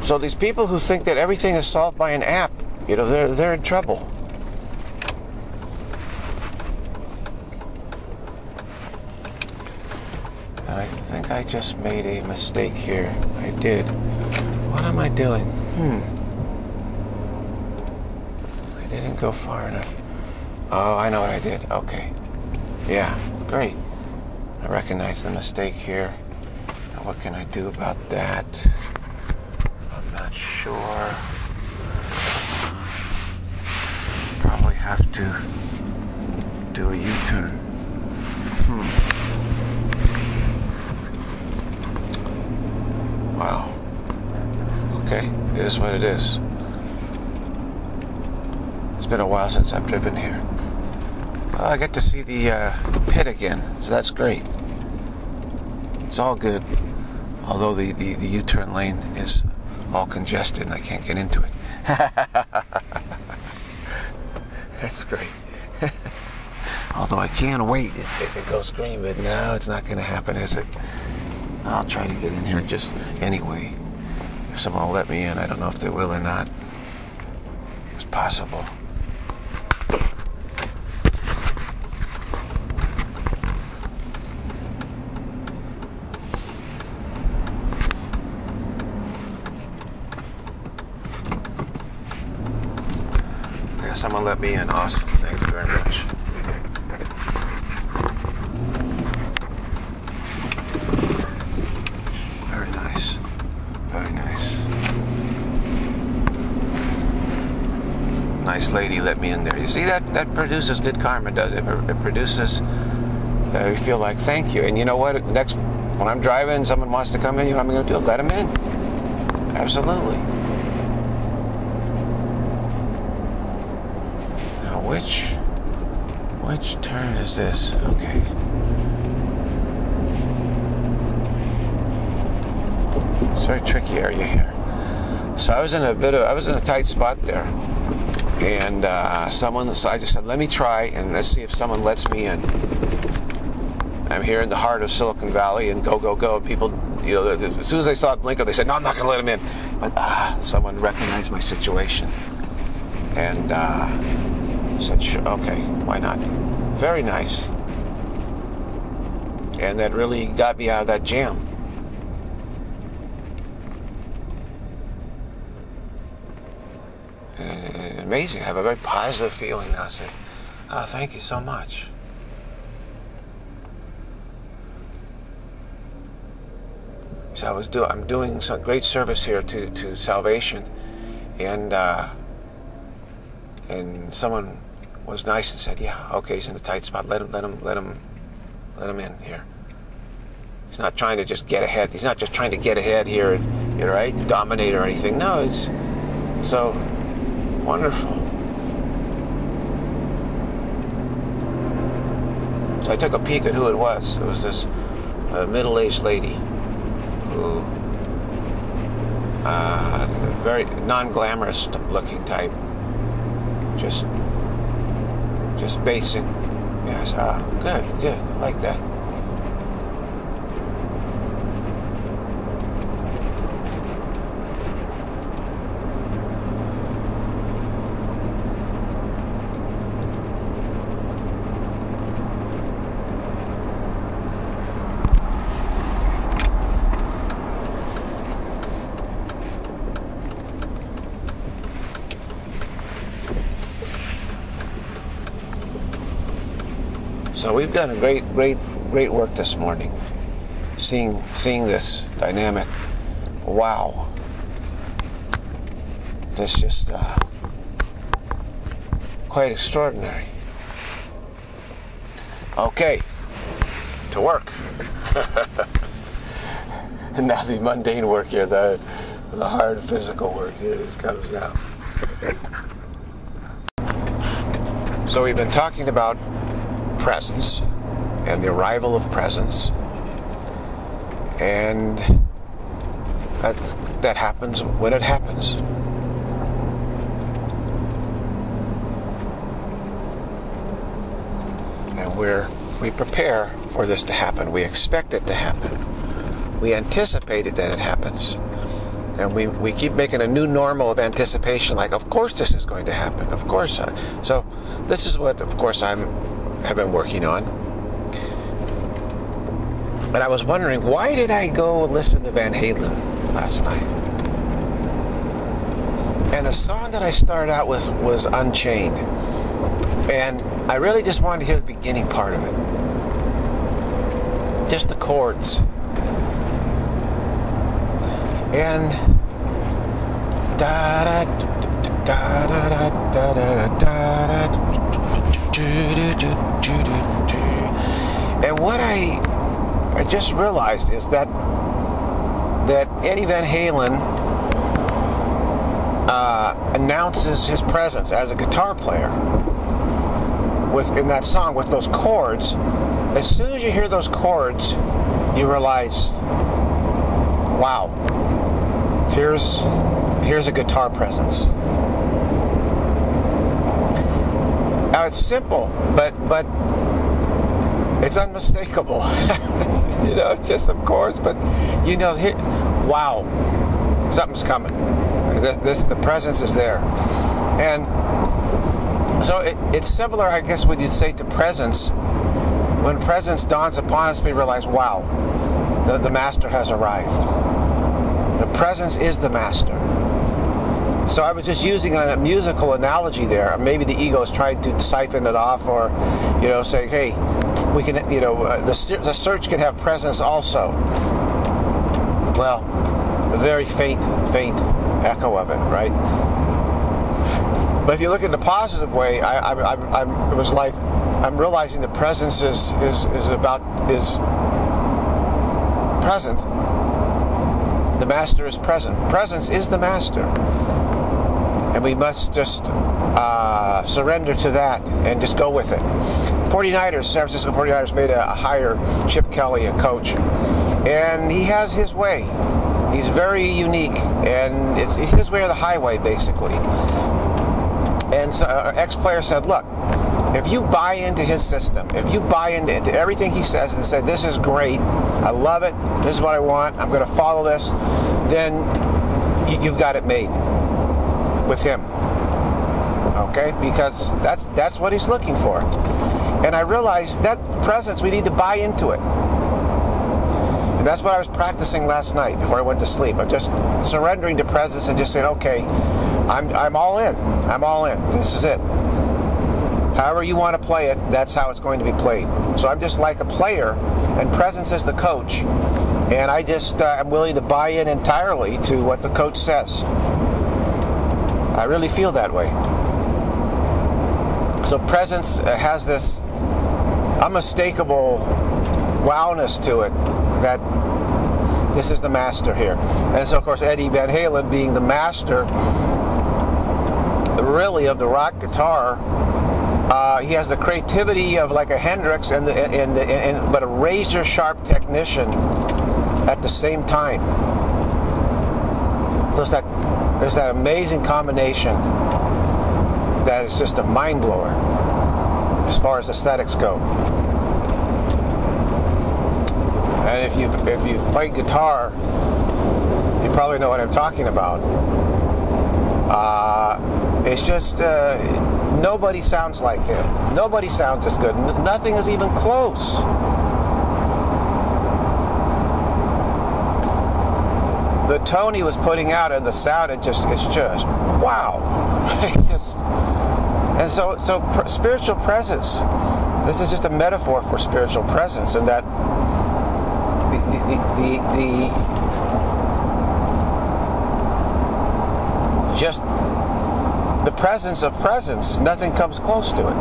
So these people who think that everything is solved by an app, you know, they're, they're in trouble. I just made a mistake here. I did. What am I doing? Hmm. I didn't go far enough. Oh, I know what I did. Okay. Yeah, great. I recognize the mistake here. Now, what can I do about that? I'm not sure. Probably have to do a U-turn. Hmm. Wow. Okay, it is what it is. It's been a while since I've driven here. Well, I get to see the uh, pit again, so that's great. It's all good, although the, the, the U-turn lane is all congested and I can't get into it. That's great. Although I can wait if it goes green, but no, it's not going to happen, is it? I'll try to get in here just anyway. If someone will let me in, I don't know if they will or not. It's possible. Yeah, someone let me in. Awesome. Thank you very much. nice lady let me in there. You see, that, that produces good karma, does it? It produces, uh, you feel like, thank you. And you know what? Next, when I'm driving, someone wants to come in, you know what I'm going to do? Let them in. Absolutely. Now, which, which turn is this? Okay. It's a very tricky area here. So I was in a bit of, I was in a tight spot there. And uh, someone, so I just said, let me try and let's see if someone lets me in. I'm here in the heart of Silicon Valley and go, go, go. People, you know, as soon as they saw it blinker, they said, no, I'm not going to let him in. But ah, someone recognized my situation. And uh, said, sure, okay, why not? Very nice. And that really got me out of that jam. Amazing. I have a very positive feeling now. I say, oh, thank you so much. So I was do I'm doing some great service here to to salvation, and uh, and someone was nice and said, yeah, okay, he's in a tight spot. Let him, let him, let him, let him in here. He's not trying to just get ahead. He's not just trying to get ahead here and, you know, right, dominate or anything. No, it's so. Wonderful. So I took a peek at who it was. It was this uh, middle-aged lady who, uh, very non-glamorous looking type. Just, just basic. Yes, ah, good, good, I like that. So we've done a great, great, great work this morning. Seeing, seeing this dynamic. Wow. That's just uh, quite extraordinary. Okay, to work. And now the mundane work here, the the hard physical work here, this comes out. So we've been talking about presence and the arrival of presence, and that that happens when it happens. And we're we prepare for this to happen. We expect it to happen. We anticipate it that it happens. And we, we keep making a new normal of anticipation, like, of course this is going to happen. Of course. I, so this is what, of course, I'm have been working on. And I was wondering, why did I go listen to Van Halen last night? And the song that I started out with was Unchained. And I really just wanted to hear the beginning part of it. Just the chords. And da da da da da da da da da. And what I I just realized is that that Eddie Van Halen uh, announces his presence as a guitar player with in that song with those chords. As soon as you hear those chords, you realize, wow, here's here's a guitar presence. Now it's simple, but but it's unmistakable. You know, it's just of course, but you know, here, wow, something's coming. This, this the presence is there, and so it, it's similar, I guess, what you'd say to presence. When presence dawns upon us, we realize, wow, the, the master has arrived. The presence is the master. So I was just using a musical analogy there. Maybe the ego is trying to siphon it off, or, you know, say, hey, we can, you know, uh, the, the search can have presence also. Well, a very faint, faint echo of it, right? But if you look in the positive way, I, I, I, I it was like I'm realizing the presence is is is about is present. The master is present. Presence is the master, and we must just uh, surrender to that and just go with it. forty-niners, San Francisco forty-niners made a, a hire, Chip Kelly, a coach, and he has his way. He's very unique, and it's his way or the highway, basically. And so, uh, ex-player said, look, if you buy into his system, if you buy into, into everything he says and say, this is great, I love it, this is what I want, I'm going to follow this, then you, you've got it made with him, okay? Because that's, that's what he's looking for. And I realized that presence, we need to buy into it. And that's what I was practicing last night before I went to sleep. I'm just surrendering to presence and just saying, okay, I'm, I'm all in. I'm all in. This is it. However you want to play it, that's how it's going to be played. So I'm just like a player, and presence is the coach. And I just uh, am willing to buy in entirely to what the coach says. I really feel that way. So presence has this unmistakable wowness to it, that this is the master here. And so, of course, Eddie Van Halen being the master, really, of the rock guitar, uh, he has the creativity of like a Hendrix, and the, and the, and, but a razor-sharp technician at the same time. So it's that, it's that amazing combination that is just a mind-blower as far as aesthetics go. And if you've, if you've played guitar, you probably know what I'm talking about. Uh, it's just, uh, nobody sounds like him. Nobody sounds as good. N- nothing is even close. The tone he was putting out and the sound, it just, it's just, wow. It just, and so, so pr- spiritual presence, this is just a metaphor for spiritual presence, and that The, the, the, the just the presence of presence, nothing comes close to it.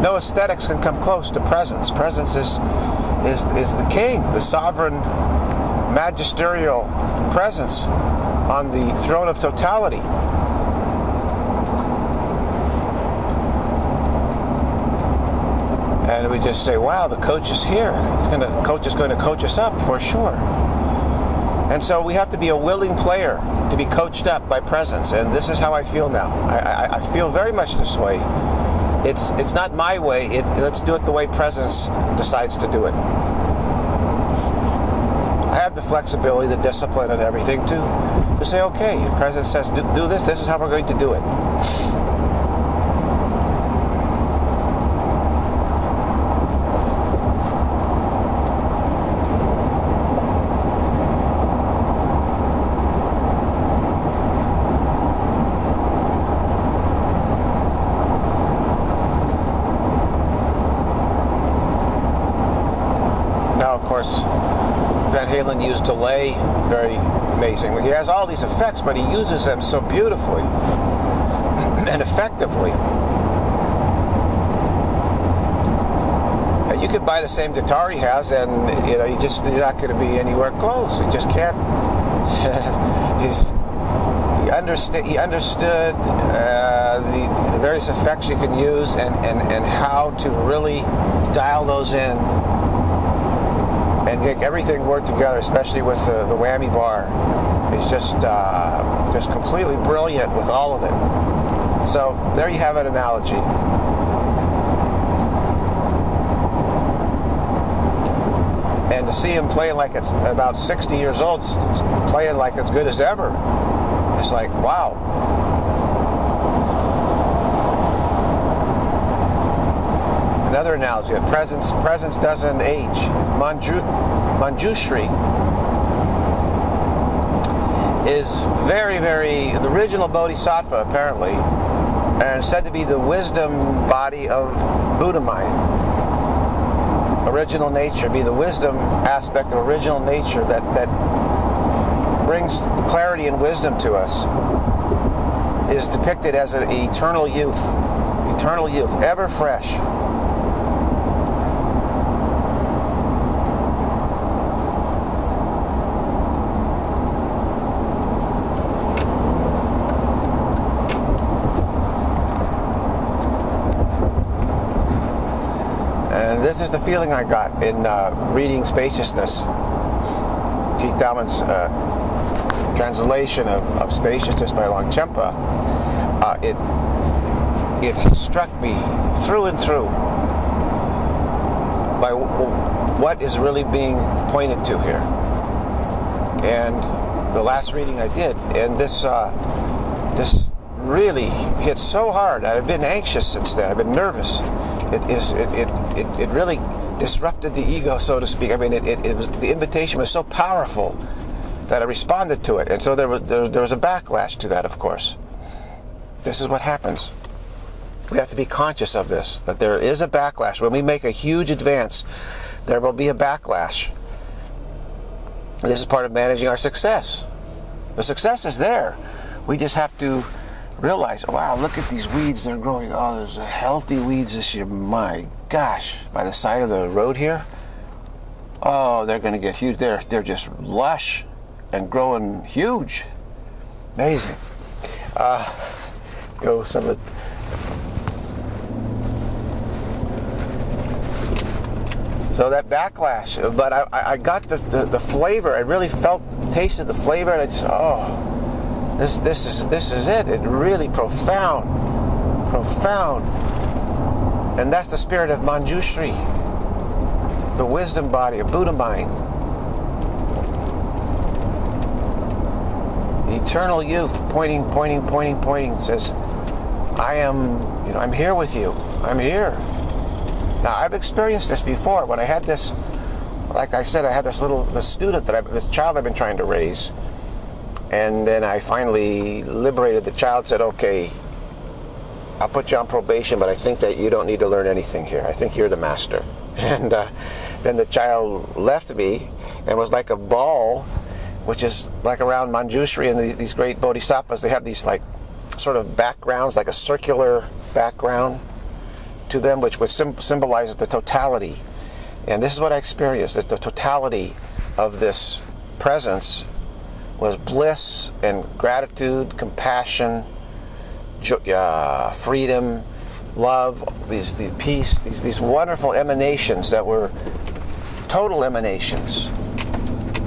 No aesthetics can come close to presence. Presence is is is the king, the sovereign, magisterial presence on the throne of totality. And we just say, wow, the coach is here. He's going to, coach is going to coach us up for sure. And so we have to be a willing player to be coached up by presence. And this is how I feel now. I, I, I feel very much this way. It's it's not my way. It, let's do it the way presence decides to do it. I have the flexibility, the discipline, and everything too, to say, okay, if presence says do, do this, this is how we're going to do it. Van Halen used delay very amazingly. He has all these effects, but he uses them so beautifully and effectively. You could buy the same guitar he has, and you know you just you're not going to be anywhere close. You just can't. He's, he understood. He understood uh, the, the various effects you can use, and, and, and how to really dial those in. And make everything work together, especially with the, the whammy bar. It's just uh, just completely brilliant with all of it. So there you have an analogy. And to see him playing like it's about sixty years old, playing like it's good as ever, it's like, wow. Another analogy, presence presence doesn't age. Manju, Manjushri is very, very, the original Bodhisattva, apparently, and said to be the wisdom body of Buddha mind. Original nature, be the wisdom aspect of original nature that, that brings clarity and wisdom to us. is depicted as an eternal youth, eternal youth, ever fresh. This is the feeling I got in uh, reading Spaciousness, Keith Dahlman's uh, translation of, of Spaciousness by Longchenpa. Uh, it it struck me through and through by w w what is really being pointed to here. And the last reading I did, and this uh, this really hit so hard. I've been anxious since then. I've been nervous. It is it it, it it really disrupted the ego, so to speak. I mean, it, it, it was, the invitation was so powerful that I responded to it, and so there was there, there was a backlash to that. Of course, this is what happens. We have to be conscious of this, that there is a backlash when we make a huge advance. There will be a backlash. This is part of managing our success. The success is there. We just have to realize, wow, look at these weeds, they're growing. Oh, there's healthy weeds this year. My gosh, by the side of the road here. Oh, they're going to get huge. They're, they're just lush and growing huge. Amazing. Uh, go some of it. So that backlash, but I, I got the, the, the flavor. I really felt, tasted the flavor, and I just, oh. This, this is this is it. It really profound, profound, and that's the spirit of Manjushri, the wisdom body of Buddha mind, eternal youth, pointing, pointing, pointing, pointing. Says, I am, you know, I'm here with you. I'm here. Now I've experienced this before when I had this, like I said, I had this little the student that I, this child I've been trying to raise. And then I finally liberated the child, said, okay, I'll put you on probation, but I think that you don't need to learn anything here. I think you're the master. And uh, then the child left me and was like a ball, which is like around Manjushri and the, these great bodhisattvas. They have these like sort of backgrounds, like a circular background to them, which would symbolizes the totality. And this is what I experienced, that the totality of this presence was bliss and gratitude, compassion, uh, freedom, love, these the peace, these these wonderful emanations that were total emanations.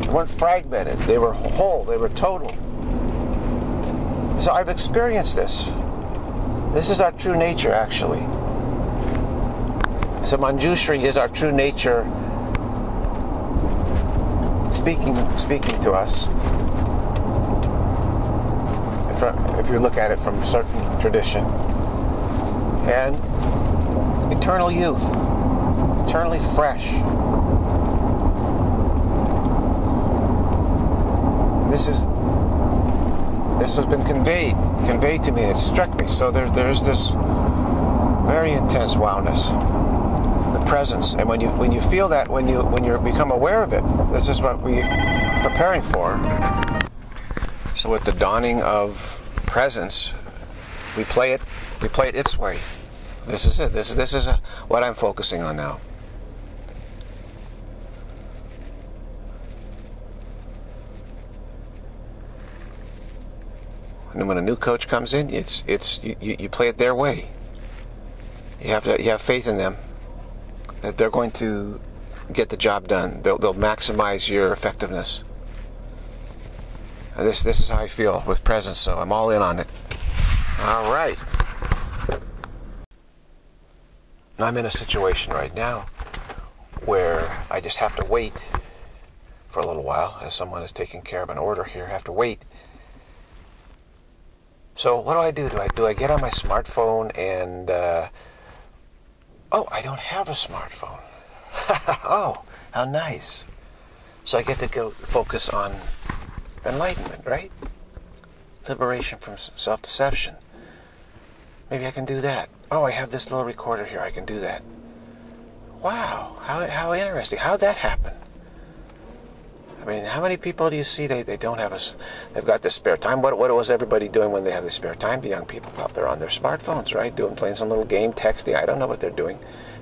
They weren't fragmented; they were whole. They were total. So I've experienced this. This is our true nature, actually. So Manjushri is our true nature speaking speaking to us. If you look at it from a certain tradition. And eternal youth, eternally fresh. This is, this has been conveyed, conveyed to me, and it struck me. So there, there's this very intense wowness, the presence. And when you, when you feel that, when you, when you become aware of it, this is what we're preparing for. So with the dawning of presence, we play it, we play it its way. This is it. This is this is a, what I'm focusing on now. And when a new coach comes in, it's it's you, you play it their way. You have to you have faith in them that they're going to get the job done. They'll they'll maximize your effectiveness. This, this is how I feel with presence, so I'm all in on it. All right. I'm in a situation right now where I just have to wait for a little while as someone is taking care of an order here. I have to wait. So what do I do? Do I, do I get on my smartphone and... Uh, oh, I don't have a smartphone. Oh, how nice. So I get to go focus on... enlightenment, right? Liberation from self-deception. Maybe I can do that. Oh, I have this little recorder here. I can do that. Wow, how, how interesting. How'd that happen? I mean, how many people do you see? They, they don't have a, they've got this spare time. What, what was everybody doing when they have the spare time? The young people, pop, they're on their smartphones, right? Doing, playing some little game, texting. I don't know what they're doing.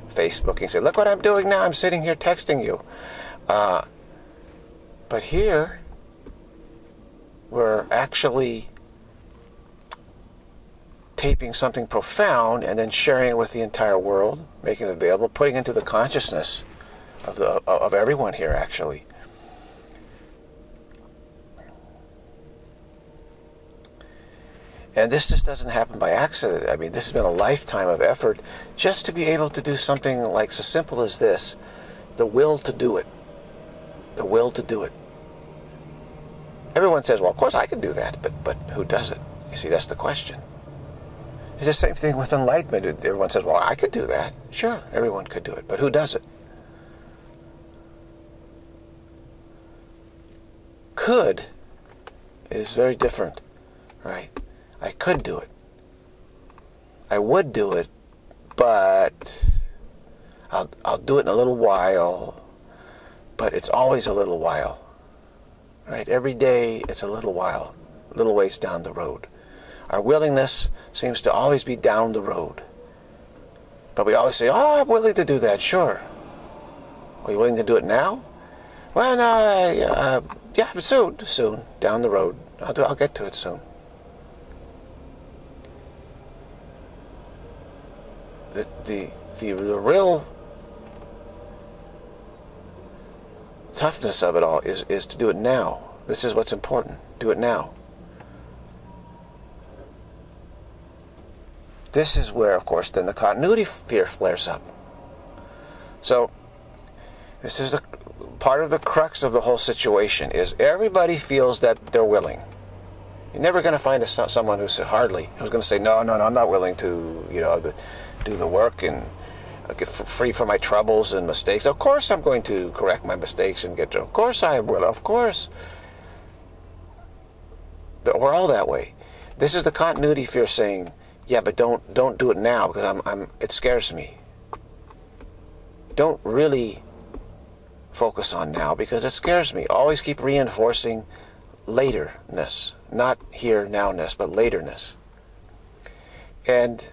Facebooking, say, look what I'm doing now. I'm sitting here texting you. Uh, but here, we're actually taping something profound and then sharing it with the entire world, making it available, putting it into the consciousness of the of everyone here, actually. And this just doesn't happen by accident. I mean, this has been a lifetime of effort just to be able to do something like so simple as this. The will to do it. The will to do it. Everyone says, well, of course I can do that, but, but who does it? You see, that's the question. It's the same thing with enlightenment. Everyone says, well, I could do that. Sure, everyone could do it, but who does it? Could is very different, right? I could do it. I would do it, but I'll, I'll do it in a little while, but it's always a little while, right? Every day it's a little while, a little ways down the road. Our willingness seems to always be down the road, but we always say, oh, I'm willing to do that, sure. Are you willing to do it now? Well, no, uh, yeah, but soon, soon, down the road. I'll do, I'll get to it soon. The, the, the, the real toughness of it all is, is to do it now. This is what's important. Do it now. This is where, of course, then the continuity fear flares up. So, this is the part of the crux of the whole situation, is everybody feels that they're willing. You're never going to find a, someone who's hardly, who's going to say, no, no, no, I'm not willing to, you know, the, do the work and get free from my troubles and mistakes. Of course I'm going to correct my mistakes and get to, of course I will, of course. But we're all that way. This is the continuity fear saying, yeah, but don't don't do it now because I'm, I'm, it scares me. Don't really focus on now because it scares me. Always keep reinforcing laterness, not here nowness, but laterness. And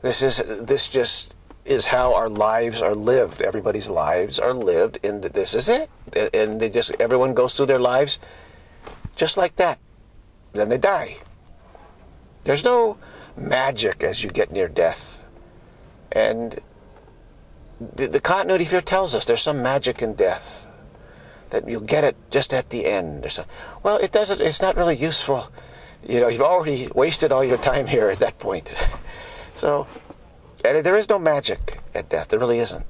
This is this just is how our lives are lived. Everybody's lives are lived, and this is it. And they just everyone goes through their lives just like that. Then they die. There's no magic as you get near death. And the, the continuity fear tells us there's some magic in death, that you'll get it just at the end. Or something. Well, it doesn't. It's not really useful. You know, you've already wasted all your time here at that point. So, and there is no magic at death. There really isn't.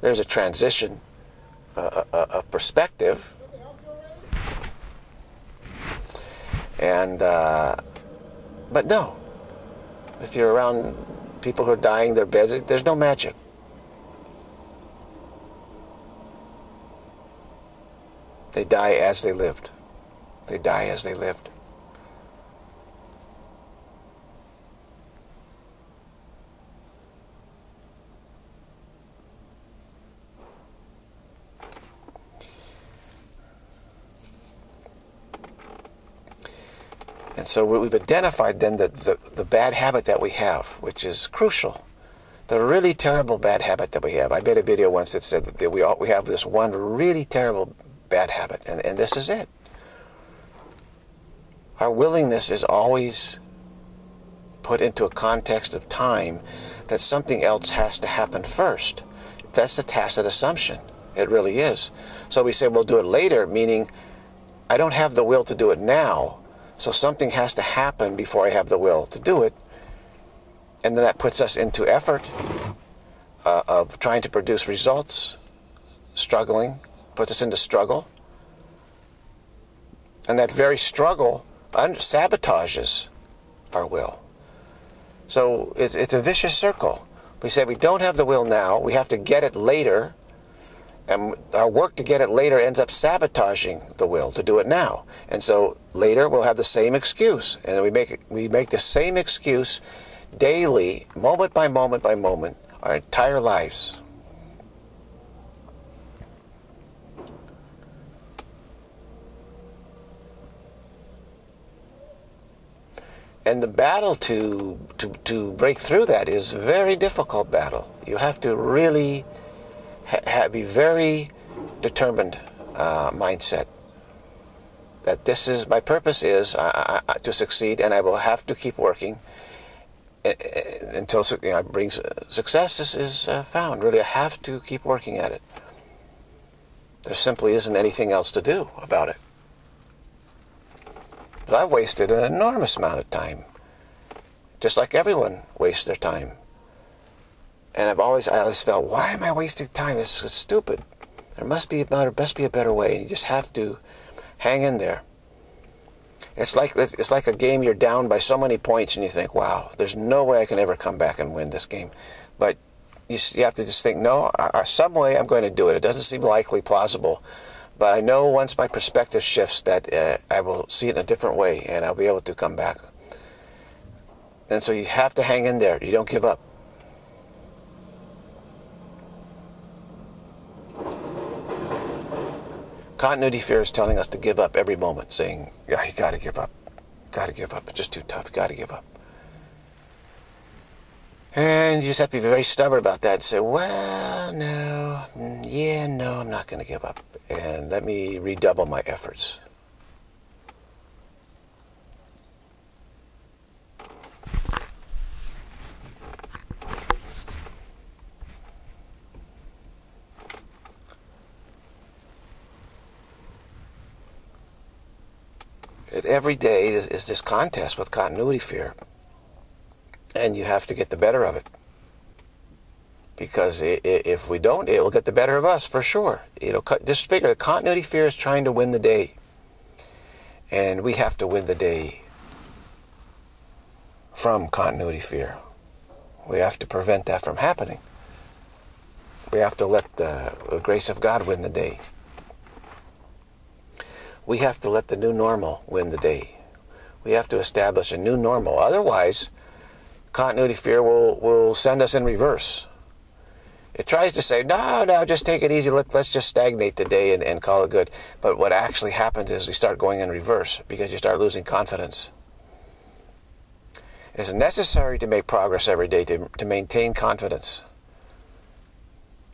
There's a transition uh, uh, of perspective. And, uh, but no. If you're around people who are dying in their beds, there's no magic. They die as they lived. They die as they lived. And so we've identified then the, the, the bad habit that we have, which is crucial. The really terrible bad habit that we have. I made a video once that said that we, all, we have this one really terrible bad habit, and, and this is it. Our willingness is always put into a context of time that something else has to happen first. That's the tacit assumption. It really is. So we say we'll do it later, meaning I don't have the will to do it now. So something has to happen before I have the will to do it. And then that puts us into effort uh, of trying to produce results, struggling, puts us into struggle. And that very struggle sabotages our will. So it's, it's a vicious circle. We say we don't have the will now, we have to get it later. And our work to get it later ends up sabotaging the will to do it now. And so later we'll have the same excuse. And we make, we make the same excuse daily, moment by moment by moment, our entire lives. And the battle to, to, to break through that is a very difficult battle. You have to really ha ha be very determined uh, mindset that this is, my purpose is I, I, to succeed, and I will have to keep working until you know, it brings success is, is uh, found. Really, I have to keep working at it. There simply isn't anything else to do about it. But I've wasted an enormous amount of time, just like everyone wastes their time. And I've always, I always felt, why am I wasting time? This is stupid. There must be a better, must be a better way. And you just have to hang in there. It's like it's like a game you're down by so many points, and you think, "Wow, there's no way I can ever come back and win this game." But you you have to just think, "No, I, some way I'm going to do it." It doesn't seem likely, plausible, but I know once my perspective shifts that uh, I will see it in a different way, and I'll be able to come back. And so you have to hang in there. You don't give up. Continuity fear is telling us to give up every moment, saying, yeah, you gotta give up, gotta give up, it's just too tough, you gotta give up. And you just have to be very stubborn about that and say, well, no, yeah, no, I'm not gonna give up. And let me redouble my efforts. Every day is, is this contest with continuity fear, and you have to get the better of it, because it, it, if we don't, it will get the better of us for sure. It'll just figure the continuity fear is trying to win the day, and we have to win the day from continuity fear. We have to prevent that from happening. We have to let the, the grace of God win the day. We have to let the new normal win the day. We have to establish a new normal. Otherwise, continuity fear will, will send us in reverse. It tries to say, no, no, just take it easy. Let, let's just stagnate the day and, and call it good. But what actually happens is you start going in reverse because you start losing confidence. It's necessary to make progress every day to, to maintain confidence.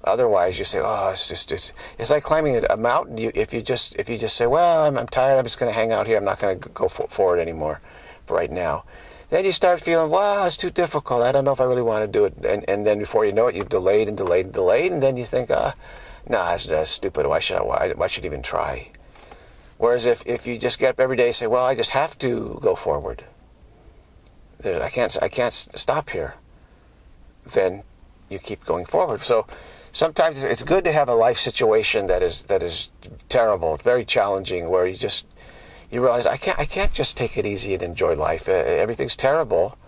Otherwise, you say, "Oh, it's just it's, it's like climbing a mountain. You, if you just if you just say, well, I'm, I'm tired. I'm just going to hang out here. I'm not going to go for, forward anymore, for right now." Then you start feeling, "Wow, it's too difficult. I don't know if I really want to do it." And and then before you know it, you've delayed and delayed and delayed, and then you think, "Ah, nah, that's, that's stupid. Why should I? Why, why should I even try?" Whereas if if you just get up every day and say, "Well, I just have to go forward. There, I can't I can't stop here," then you keep going forward. So sometimes it's good to have a life situation that is that is terrible, very challenging, where you just you realize I can't I can't just take it easy and enjoy life. Everything's terrible,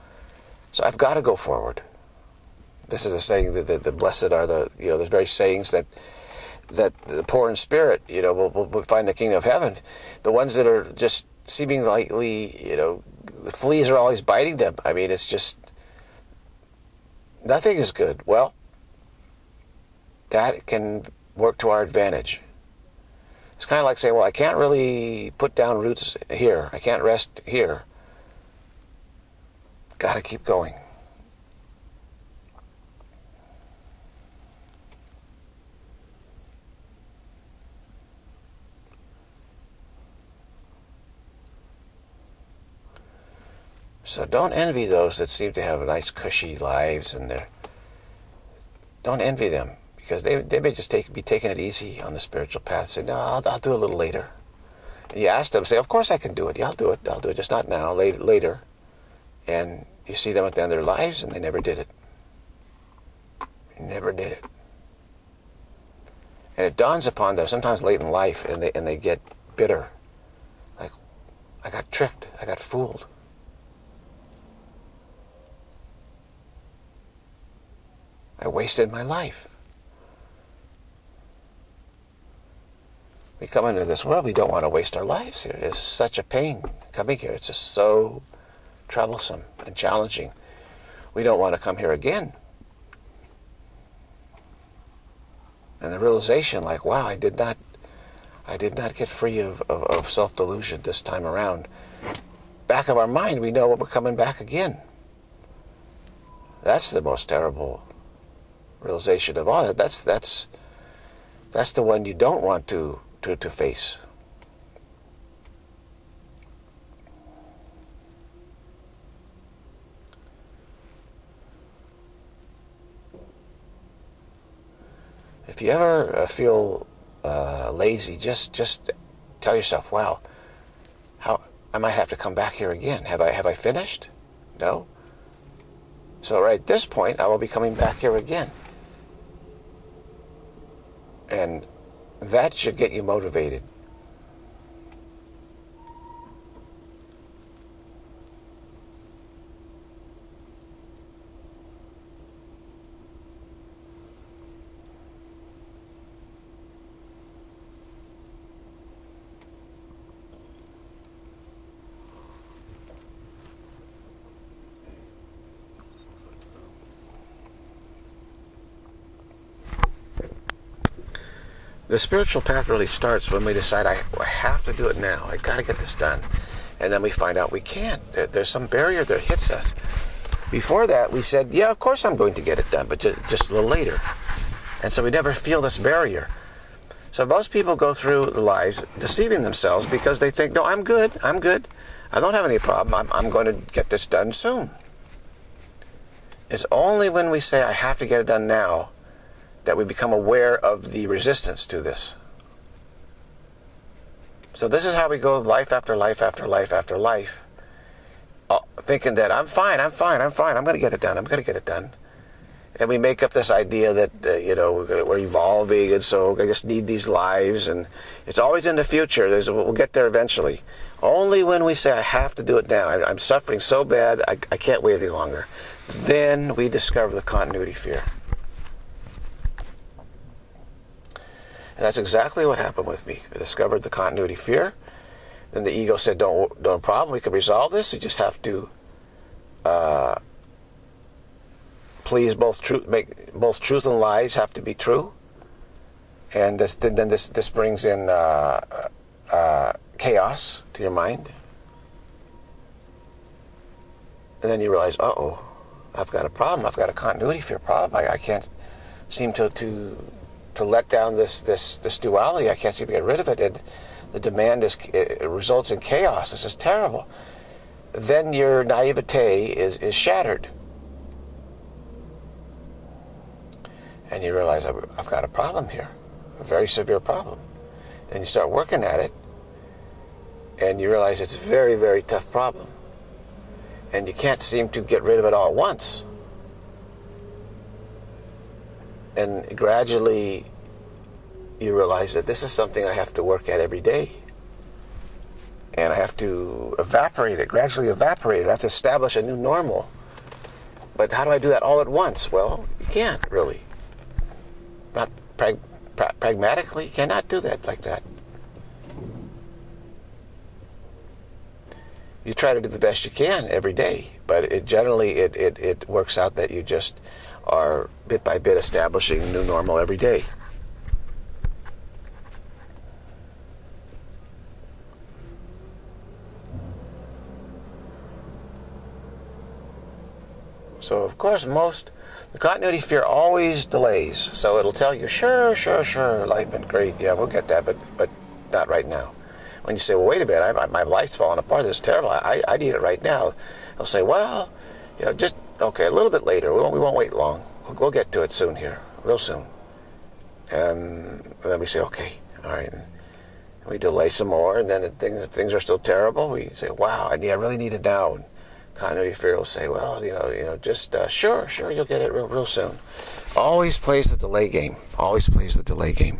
so I've got to go forward. This is a saying that the, the blessed are the you know there's very sayings that that the poor in spirit you know will, will find the kingdom of heaven. The ones that are just seeming lightly you know the fleas are always biting them. I mean, it's just nothing is good. Well, that can work to our advantage. It's kind of like saying, well, I can't really put down roots here. I can't rest here. Got to keep going. So don't envy those that seem to have nice, cushy lives, and they're, don't envy them. Because they, they may just take, be taking it easy on the spiritual path. Say, no, I'll, I'll do it a little later. And you ask them, say, of course I can do it. Yeah, I'll do it. I'll do it. Just not now, later. And you see them at the end of their lives, and they never did it. They never did it. And it dawns upon them, sometimes late in life, and they, and they get bitter. Like, I got tricked. I got fooled. I wasted my life. We come into this world, we don't want to waste our lives here. It's such a pain coming here. It's just so troublesome and challenging. We don't want to come here again. And the realization, like, wow, I did not I did not get free of, of, of self-delusion this time around. back of our mind, we know we're coming back again. That's the most terrible realization of all. That's that's that's the one you don't want to to, to face. If you ever feel uh, lazy, just just tell yourself, "Wow, how I might have to come back here again. Have I have I finished? No. So right at this point, I will be coming back here again." And that should get you motivated. The spiritual path really starts when we decide, I, I have to do it now. I got to get this done. And then we find out we can't. There, there's some barrier that hits us. Before that, we said, yeah, of course I'm going to get it done, but ju just a little later. And so we never feel this barrier. So most people go through lives deceiving themselves because they think, no, I'm good. I'm good. I don't have any problem. I'm, I'm going to get this done soon. It's only when we say, I have to get it done now, that we become aware of the resistance to this. So this is how we go life after life after life after life, uh, thinking that I'm fine, I'm fine, I'm fine, I'm going to get it done, I'm going to get it done. And we make up this idea that, uh, you know, we're, gonna, we're evolving, and so I just need these lives, and it's always in the future. There's, we'll get there eventually. Only when we say, I have to do it now, I, I'm suffering so bad, I, I can't wait any longer. Then we discover the continuity fear. And that's exactly what happened with me. I discovered the continuity fear. Then the ego said, don't, don't problem, we can resolve this. You just have to uh, please both truth, make both truth and lies have to be true. And this, then this, this brings in uh, uh, chaos to your mind. And then you realize, uh-oh, I've got a problem. I've got a continuity fear problem. I, I can't seem to... to to let down this, this, this duality. I can't seem to get rid of it. And the demand is, it results in chaos. This is terrible. Then your naivete is, is shattered. And you realize, I've, I've got a problem here, a very severe problem. And you start working at it, and you realize it's a very, very tough problem. And you can't seem to get rid of it all at once. And gradually, you realize that this is something I have to work at every day. And I have to evaporate it, gradually evaporate it. I have to establish a new normal. But how do I do that all at once? Well, you can't really. Not prag pra pragmatically, you cannot do that like that. You try to do the best you can every day, but it generally, it, it, it works out that you just are bit by bit establishing a new normal every day. So of course most, the continuity fear always delays. So it'll tell you, sure, sure, sure, life's been great, yeah, we'll get that, but, but not right now. When you say, well, wait a minute, I, my life's falling apart, this is terrible, I, I need it right now. They'll say, well, you know, just, okay, a little bit later, we won't, we won't wait long. We'll, we'll get to it soon here, real soon. And then we say, okay, all right. And we delay some more, and then if things, if things are still terrible, we say, wow, I, need, I really need it now. And continuity fear will say, well, you know, you know, just uh, sure, sure, you'll get it real, real soon. Always plays the delay game. Always plays the delay game.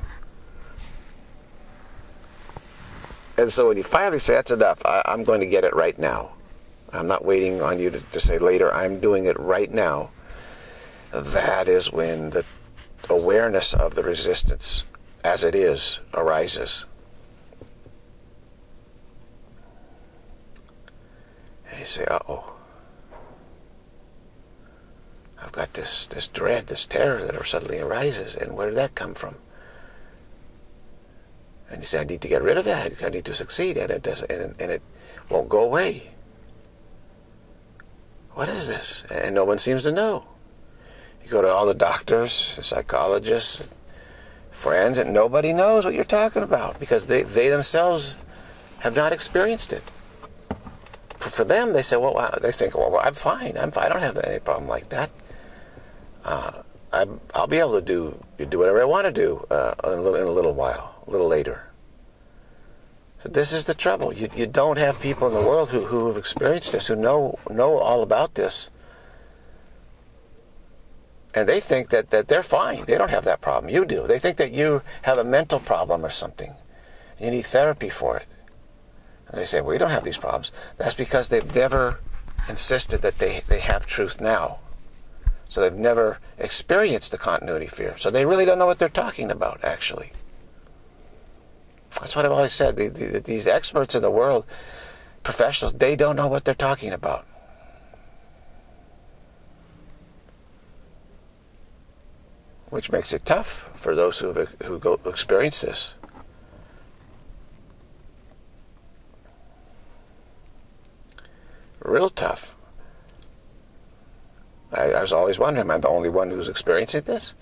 And so when you finally say, that's enough, I, I'm going to get it right now. I'm not waiting on you to, to say later, I'm doing it right now. That is when the awareness of the resistance, as it is, arises. And you say, uh-oh. I've got this, this dread, this terror that suddenly arises, and where did that come from? And you say, I need to get rid of that. I need to succeed, and it doesn't, and, and it won't go away. what is this? And no one seems to know. You go to all the doctors, psychologists, friends, and nobody knows what you're talking about because they, they themselves have not experienced it. For them, they say, well, wow. They think, well, I'm fine. I'm fine. I don't have any problem like that. Uh, I, I'll be able to do do whatever I want to do uh, in, a little, in a little while, a little later. So this is the trouble. You you don't have people in the world who who have experienced this, who know know all about this, and they think that that they're fine. They don't have that problem. You do. They think that you have a mental problem or something. You need therapy for it. And they say, well, you don't have these problems. That's because they've never insisted that they, they have truth now. So they've never experienced the continuity fear. So they really don't know what they're talking about, actually. That's what I've always said. The, the, these experts in the world, professionals, they don't know what they're talking about. Which makes it tough for those who've, who go experience this. Real tough. I, I was always wondering, am I the only one who's experiencing this?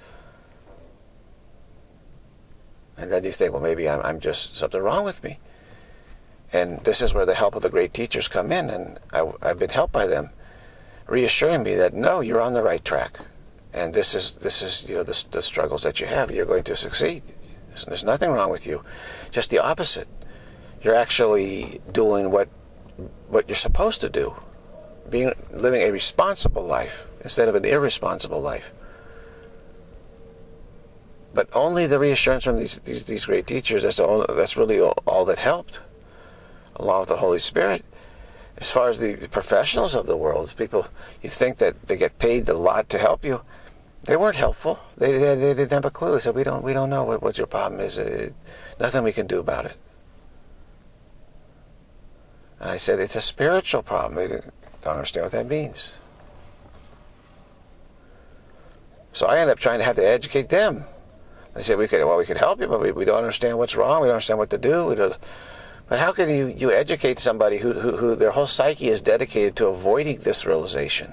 And then you think, well, maybe I'm, I'm just something wrong with me. And this is where the help of the great teachers come in, and I, I've been helped by them, reassuring me that no, you're on the right track, and this is this is you know the, the struggles that you have. You're going to succeed. There's, there's nothing wrong with you. Just the opposite. You're actually doing what. what you're supposed to do, being living a responsible life instead of an irresponsible life. But only the reassurance from these these, these great teachers, that's, the only, that's really all, all that helped, along with the Holy Spirit. As far as the professionals of the world, people, you think that they get paid a lot to help you, they weren't helpful. They, they, they didn't have a clue. They said, we don't, we don't know what, what your problem is. It, nothing we can do about it. And I said, it's a spiritual problem. They don't understand what that means. So I ended up trying to have to educate them. I said, we could, well, we could help you, but we, we don't understand what's wrong. We don't understand what to do. We don't, but how can you, you educate somebody who, who, who their whole psyche is dedicated to avoiding this realization?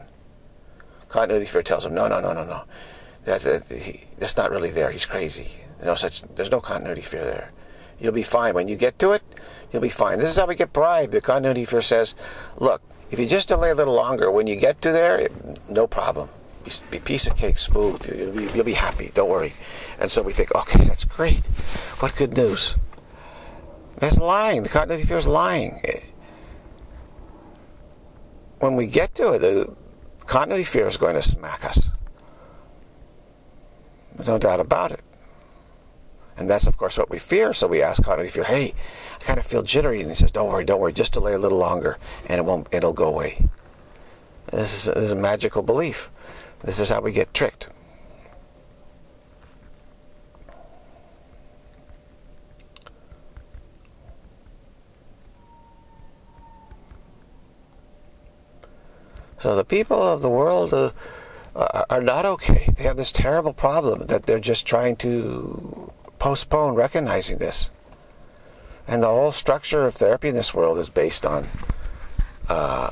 Continuity fear tells them, no, no, no, no, no. That's, uh, he, that's not really there. He's crazy. No such, there's no continuity fear there. You'll be fine. When you get to it, you'll be fine. This is how we get bribed. The continuity fear says, look, if you just delay a little longer, when you get to there, it, no problem. Be, be piece of cake, smooth. You'll be, you'll be happy. Don't worry. And so we think, okay, that's great. What good news. That's lying. The continuity fear is lying. When we get to it, the continuity fear is going to smack us. There's no doubt about it. And that's, of course, what we fear. So we ask continuity fear, hey, I kind of feel jittery. And he says, don't worry, don't worry. Just delay a little longer, and it won't, it'll go away. This is, this is a magical belief. This is how we get tricked. So the people of the world uh, are not okay. They have this terrible problem that they're just trying to postpone recognizing this, and the whole structure of therapy in this world is based on uh,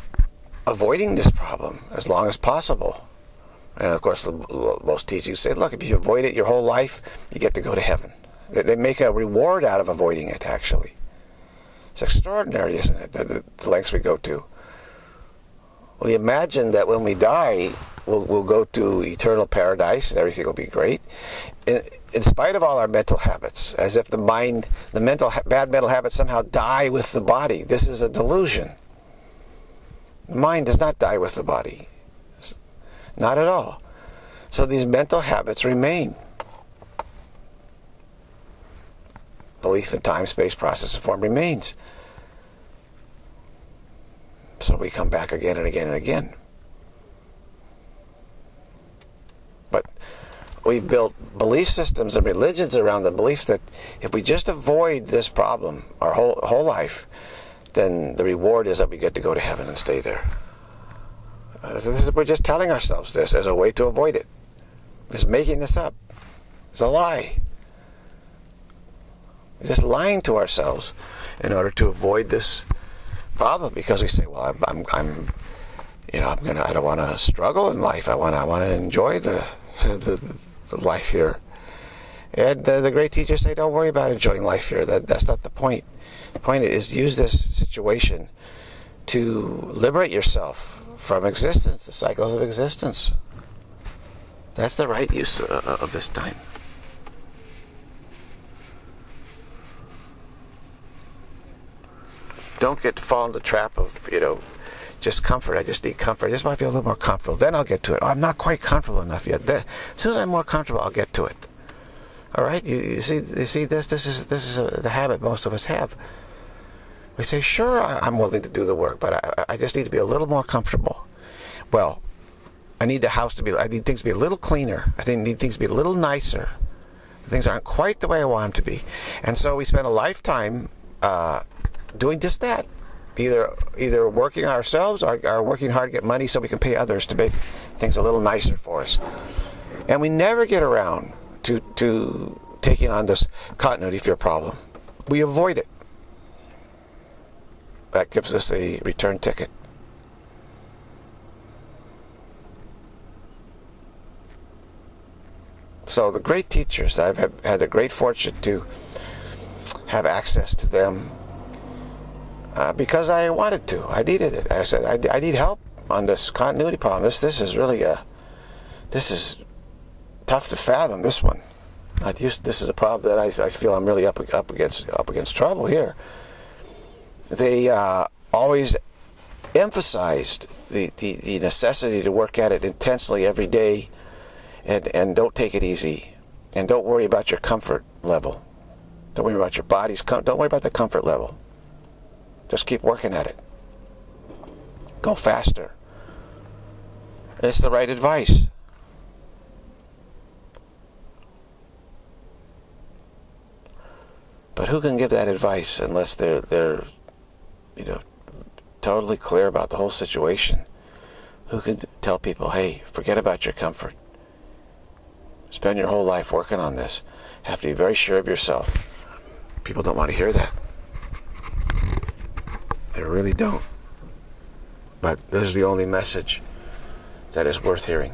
avoiding this problem as long as possible. And of course, most teachings say, "Look, if you avoid it your whole life, you get to go to heaven." They make a reward out of avoiding it. Actually, it's extraordinary, isn't it? The, the lengths we go to. We imagine that when we die, we'll, we'll go to eternal paradise and everything will be great, in, in spite of all our mental habits, as if the mind, the mental bad mental habits somehow die with the body. This is a delusion. The mind does not die with the body, not at all. So these mental habits remain. Belief in time, space, process, and form remains. So we come back again and again and again. But we've built belief systems and religions around the belief that if we just avoid this problem our whole, whole life, then the reward is that we get to go to heaven and stay there. Uh, so this is, we're just telling ourselves this as a way to avoid it. It's making this up. It's a lie. We're just lying to ourselves in order to avoid this problem, because we say, well, I'm, I'm, I'm you know, I'm gonna, I don't want to struggle in life. I want, I want to enjoy the, the the life here. And the, the great teachers say, don't worry about enjoying life here. That that's not the point. The point is, use this situation to liberate yourself from existence, the cycles of existence. That's the right use uh, of this time. Don't get to fall in the trap of, you know, just comfort. I just need comfort. I just want to feel a little more comfortable. Then I'll get to it. Oh, I'm not quite comfortable enough yet. Then, as soon as I'm more comfortable, I'll get to it. All right? You, you see, you see this? This is this is a, the habit most of us have. We say, sure, I, I'm willing to do the work, but I, I just need to be a little more comfortable. Well, I need the house to be, I need things to be a little cleaner. I need things to be a little nicer. Things aren't quite the way I want them to be. And so we spend a lifetime uh, doing just that. Either either working on ourselves or, or working hard to get money so we can pay others to make things a little nicer for us. And we never get around to, to taking on this continuity fear problem. We avoid it. That gives us a return ticket. So the great teachers, I've had, had a great fortune to have access to them. Uh, because I wanted to, I needed it. I said, I, I need help on this continuity problem. This, this is really a, this is tough to fathom. This one, I'd used, this is a problem that I, I feel I'm really up up against up against trouble here. They uh, always emphasized the, the the necessity to work at it intensely every day, and and don't take it easy, and don't worry about your comfort level. Don't worry about your body's com- Don't worry about the comfort level. Just keep working at it. Go faster. It's the right advice. But who can give that advice unless they're they're you know totally clear about the whole situation? Who can tell people, hey, forget about your comfort. Spend your whole life working on this. Have to be very sure of yourself. People don't want to hear that. I really don't. But this is the only message that is worth hearing.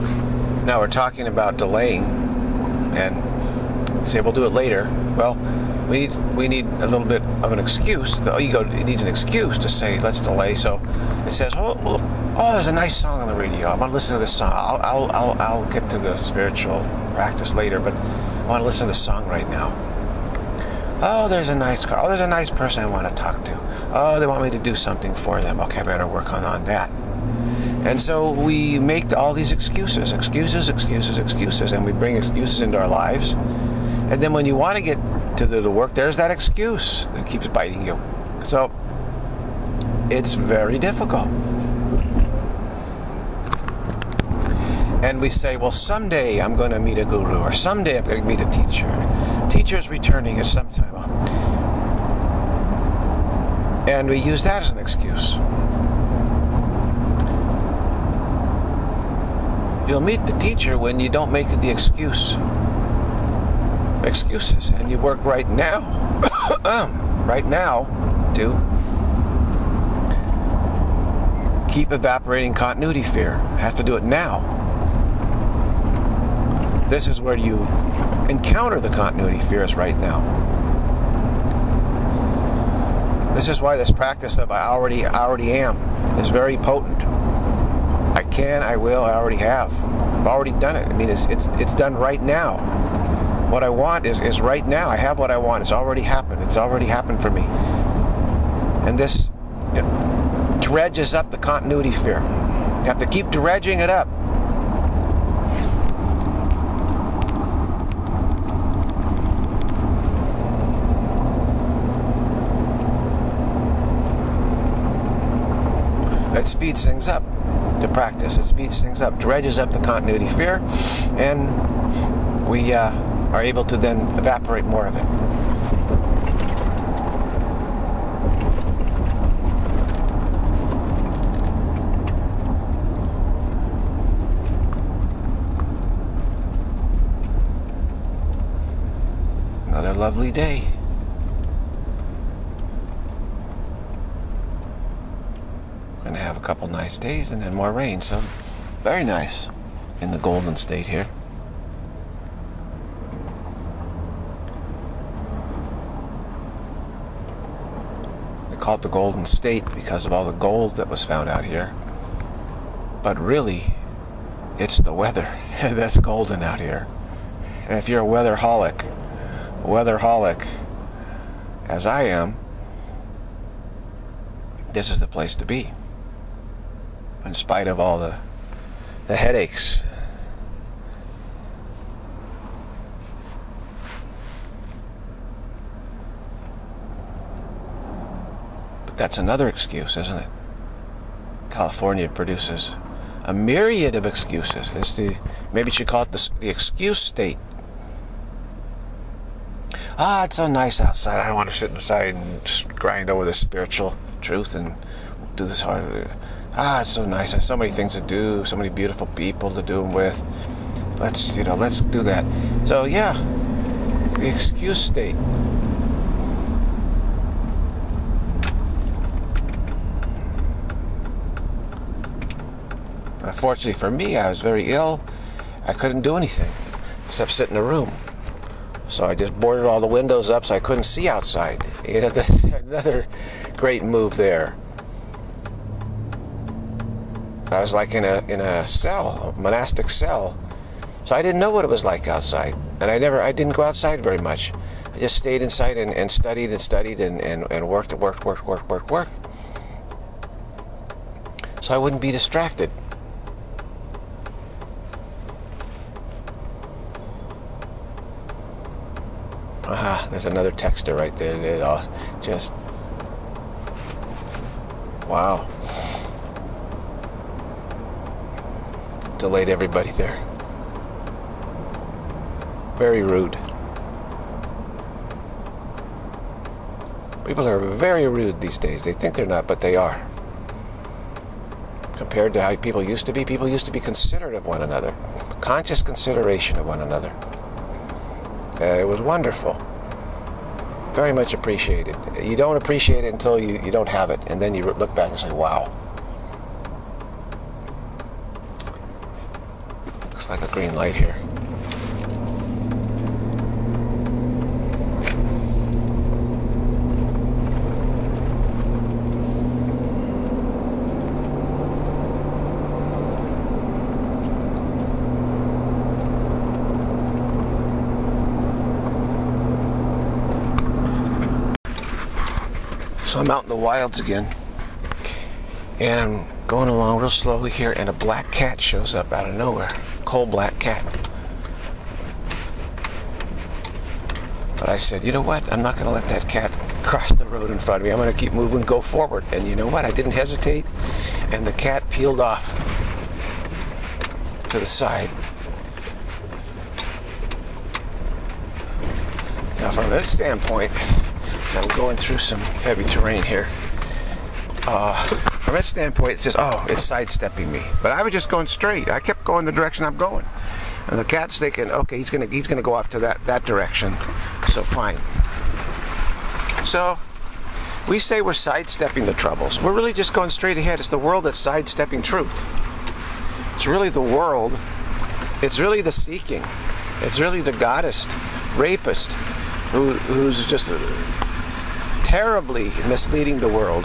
Now we're talking about delaying, and say we'll do it later. Well, we need we need a little bit of an excuse. The ego needs an excuse to say let's delay. So it says, oh, oh, there's a nice song on the radio. I want to listen to this song. I'll I'll I'll, I'll get to the spiritual practice later, but I want to listen to the song right now. Oh, there's a nice car. Oh, there's a nice person I want to talk to. Oh, they want me to do something for them. Okay, I better work on, on that. And so we make all these excuses, excuses, excuses, excuses, and we bring excuses into our lives. And then when you want to get to the, the work, there's that excuse that keeps biting you. So it's very difficult. And we say, well, someday I'm going to meet a guru, or someday I'm going to meet a teacher. Teacher's returning at some time. And we use that as an excuse. You'll meet the teacher when you don't make the excuse. Excuses. And you work right now. right now to keep evaporating continuity fear. Have to do it now. This is where you encounter the continuity fears right now. This is why this practice of I already, I already am is very potent. I can, I will, I already have. I've already done it. I mean, it's it's, it's done right now. What I want is, is right now. I have what I want. It's already happened. It's already happened for me. And this you know, dredges up the continuity fear. You have to keep dredging it up. It speeds things up to practice. It speeds things up, dredges up the continuity fear, and we uh, are able to then evaporate more of it. Another lovely day. couple nice days and then more rain, so very nice in the Golden State here. They call it the Golden State because of all the gold that was found out here, but really it's the weather that's golden out here. And if you're a weatherholic, a weatherholic as I am, this is the place to be, in spite of all the the headaches. But that's another excuse, isn't it? California produces a myriad of excuses. It's the, maybe you should call it the, the excuse state. Ah, it's so nice outside. I don't want to sit inside and grind over the spiritual truth and do this hard. Ah, it's so nice. I have so many things to do, so many beautiful people to do them with. Let's, you know, let's do that. So yeah, the excuse state. Unfortunately for me, I was very ill. I couldn't do anything except sit in a room. So I just boarded all the windows up so I couldn't see outside. You know, that's another great move there. I was like in a in a cell, a monastic cell. So I didn't know what it was like outside. And I never I didn't go outside very much. I just stayed inside and, and studied and studied and, and, and worked and worked, worked, worked, worked, worked. So I wouldn't be distracted. Aha, there's another texter right there. They all just wow. Delayed everybody there. Very rude. People are very rude these days. They think they're not, but they are. Compared to how people used to be, people used to be considerate of one another. Conscious consideration of one another. Uh, it was wonderful. Very much appreciated. You don't appreciate it until you, you don't have it. And then you look back and say, wow. Looks like a green light here. So I'm out in the wilds again, and I'm going along real slowly here, and a black cat shows up out of nowhere. Coal black cat. But I said, you know what? I'm not going to let that cat cross the road in front of me. I'm going to keep moving, go forward. And you know what? I didn't hesitate, and the cat peeled off to the side. Now, from that standpoint, I'm going through some heavy terrain here. Uh, from that standpoint, it's just, oh, it's sidestepping me. But I was just going straight. I kept going the direction I'm going. And the cat's thinking, okay, he's gonna he's gonna go off to that, that direction. So fine. So we say we're sidestepping the troubles. We're really just going straight ahead. It's the world that's sidestepping truth. It's really the world. It's really the seeking. It's really the goddess, rapist, who, who's just a, terribly misleading the world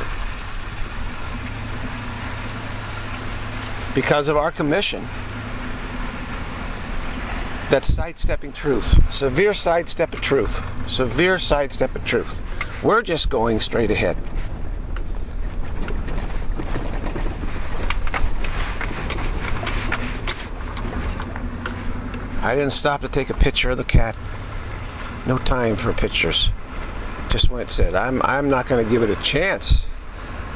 because of our commission. That's sidestepping truth. Severe sidestep of truth. Severe sidestep of truth. We're just going straight ahead. I didn't stop to take a picture of the cat. No time for pictures. Just went and said, I'm, I'm not going to give it a chance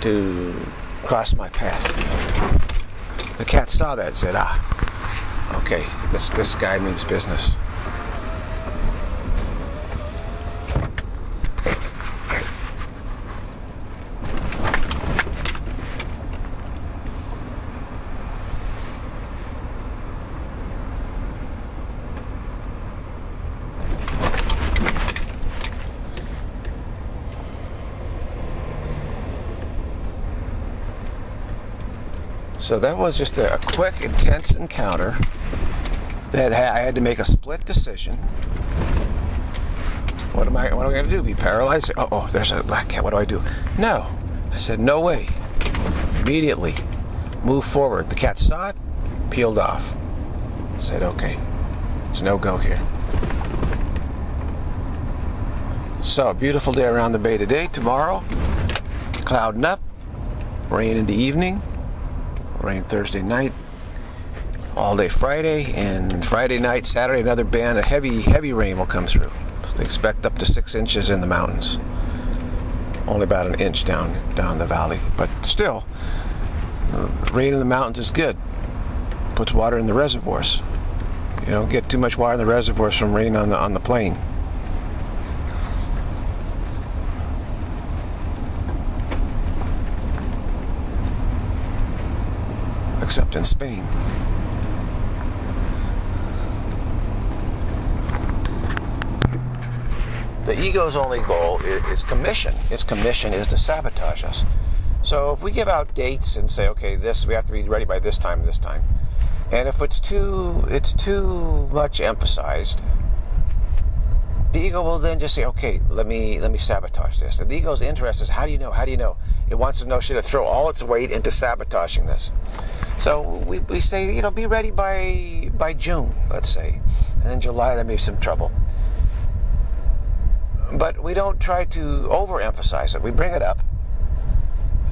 to cross my path. The cat saw that and said, ah, okay, this, this guy means business. So that was just a, a quick, intense encounter that I had to make a split decision. What am I, what am I gonna do? Be paralyzed? Oh, oh, there's a black cat, what do I do? No, I said, no way. Immediately, move forward. The cat saw it, peeled off. I said, okay, there's no go here. So, beautiful day around the bay today. Tomorrow, clouding up, rain in the evening, rain Thursday night, all day Friday, and Friday night, Saturday, another band, a heavy, heavy rain will come through. They expect up to six inches in the mountains. Only about an inch down down the valley, but still, uh, rain in the mountains is good. Puts water in the reservoirs. You don't get too much water in the reservoirs from rain on the on the plain. Except in Spain. The ego's only goal is commission. Its commission is to sabotage us. So if we give out dates and say, okay, this, we have to be ready by this time, this time. And if it's too, it's too much emphasized, the ego will then just say, okay, let me, let me sabotage this. And the ego's interest is, how do you know? How do you know? It wants to know, should it throw all its weight into sabotaging this? So we, we say, you know, be ready by, by June, let's say. And then July, there may be some trouble. But we don't try to overemphasize it. We bring it up.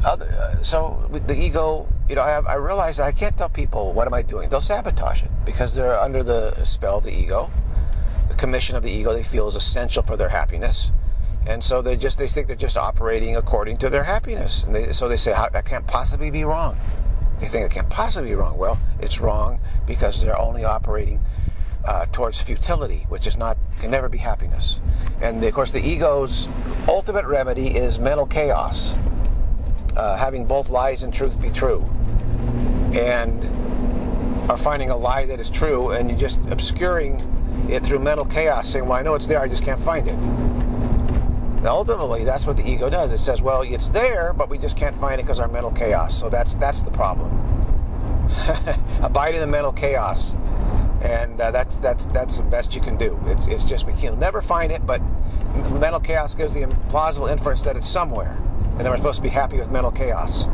Other, uh, so the ego, you know, I, have, I realize that I can't tell people what am I doing. They'll sabotage it because they're under the spell of the ego. The commission of the ego they feel is essential for their happiness. And so they just they think they're just operating according to their happiness. And they, so they say, how, that can't possibly be wrong. They think it can't possibly be wrong. Well, it's wrong because they're only operating Uh, towards futility, which is not, can never be happiness. And the, of course, the ego's ultimate remedy is mental chaos, uh, having both lies and truth be true, and or finding a lie that is true, and you're just obscuring it through mental chaos, saying, "Well, I know it's there, I just can't find it." And ultimately, that's what the ego does. It says, "Well, it's there, but we just can't find it because our mental chaos." So that's that's the problem. Abide in the mental chaos. And uh, that's that's that's the best you can do. It's it's just we can never find it, but mental chaos gives the implausible inference that it's somewhere, and then we're supposed to be happy with mental chaos.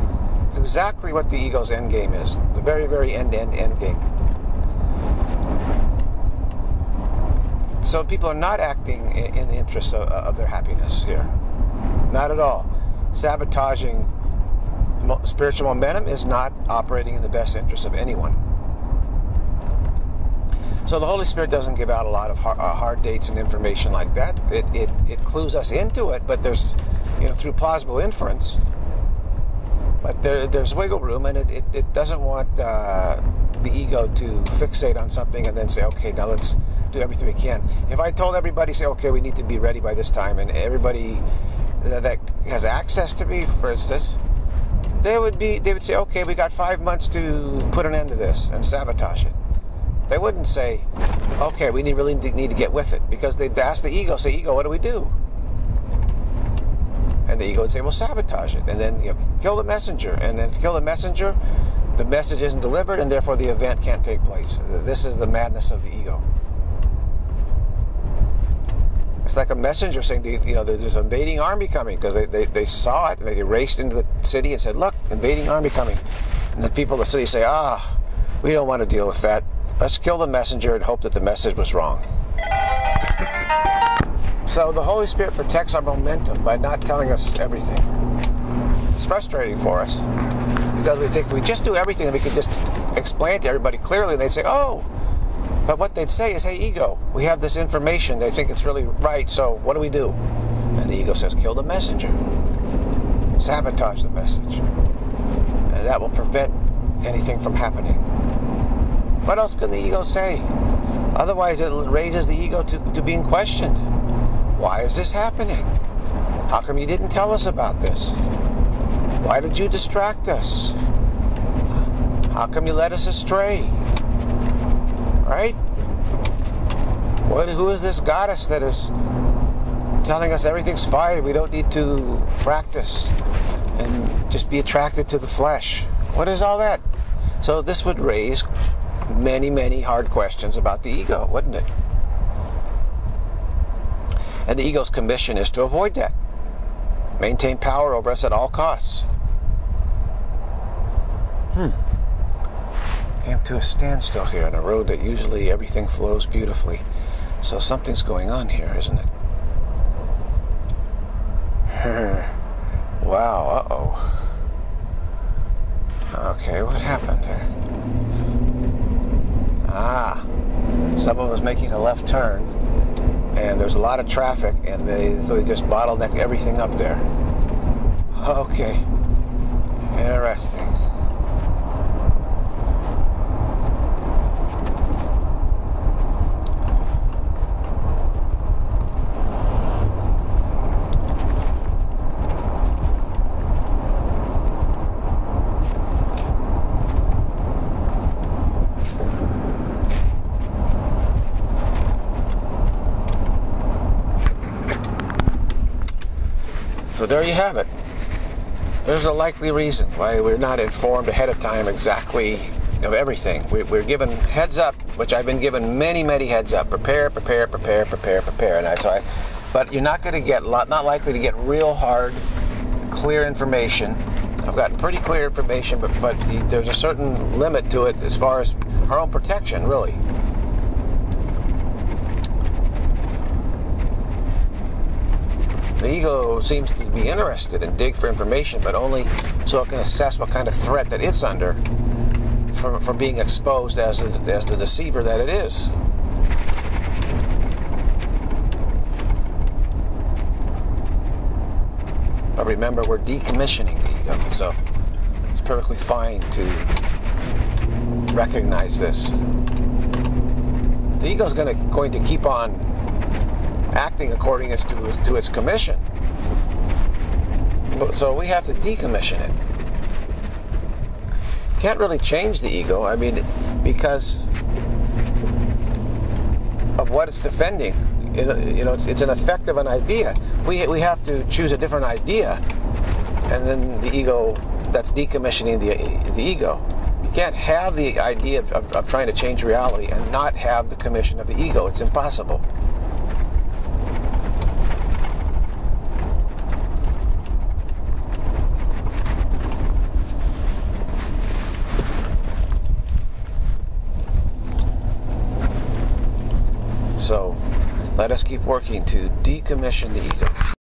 It's exactly what the ego's end game is, the very, very end, end, end game. So people are not acting in, in the interest of, of their happiness here, not at all. Sabotaging spiritual momentum is not operating in the best interest of anyone. So the Holy Spirit doesn't give out a lot of hard, uh, hard dates and information like that. It, it it clues us into it, but there's, you know, through plausible inference. But there there's wiggle room, and it, it, it doesn't want uh, the ego to fixate on something and then say, okay, now let's do everything we can. If I told everybody, say, okay, we need to be ready by this time, and everybody that, that has access to me, for instance, they would be they would say, okay, we got five months to put an end to this and sabotage it. They wouldn't say, okay, we need, really need to get with it, because they'd ask the ego, say, ego, what do we do? And the ego would say, well, sabotage it, and then, you know, kill the messenger. And then if you kill the messenger, the message isn't delivered, and therefore the event can't take place. This is the madness of the ego. It's like a messenger saying, you know, there's an invading army coming, because they, they, they saw it, and they raced into the city and said, look, invading army coming. And the people of the city say, ah, we don't want to deal with that. Let's kill the messenger and hope that the message was wrong. So the Holy Spirit protects our momentum by not telling us everything. It's frustrating for us because we think if we just do everything, then we could just explain to everybody clearly, and they'd say, oh, but what they'd say is, hey, ego, we have this information. They think it's really right, so what do we do? And the ego says, kill the messenger. Sabotage the message. And that will prevent anything from happening. What else can the ego say? Otherwise, it raises the ego to, to being questioned. Why is this happening? How come you didn't tell us about this? Why did you distract us? How come you led us astray? Right? What, who is this goddess that is telling us everything's fine? We don't need to practice and just be attracted to the flesh. What is all that? So this would raise many, many hard questions about the ego, wouldn't it? And the ego's commission is to avoid that. Maintain power over us at all costs. Hmm. Came to a standstill here on a road that usually everything flows beautifully. So something's going on here, isn't it? Wow, uh-oh. Okay, what happened there? Ah, someone was making a left turn, and there's a lot of traffic, and they, so they just bottlenecked everything up there. Okay, interesting. So there you have it. There's a likely reason why we're not informed ahead of time exactly of everything. We're given heads up, which I've been given many, many heads up. Prepare, prepare, prepare, prepare, prepare. And I, so I, but you're not going to get, not likely to get real hard, clear information. I've gotten pretty clear information, but, but there's a certain limit to it as far as our own protection, really. The ego seems to be interested and dig for information, but only so it can assess what kind of threat that it's under from, from being exposed as, a, as the deceiver that it is. But remember, we're decommissioning the ego, so it's perfectly fine to recognize this. The ego's gonna, going to keep on acting according to, to its commission. So we have to decommission it. Can't really change the ego, I mean, because of what it's defending. It, you know, it's, it's an effect of an idea. We, we have to choose a different idea, and then the ego, that's decommissioning the, the ego. You can't have the idea of, of, of trying to change reality and not have the commission of the ego. It's impossible. So, let us keep working to decommission the ego.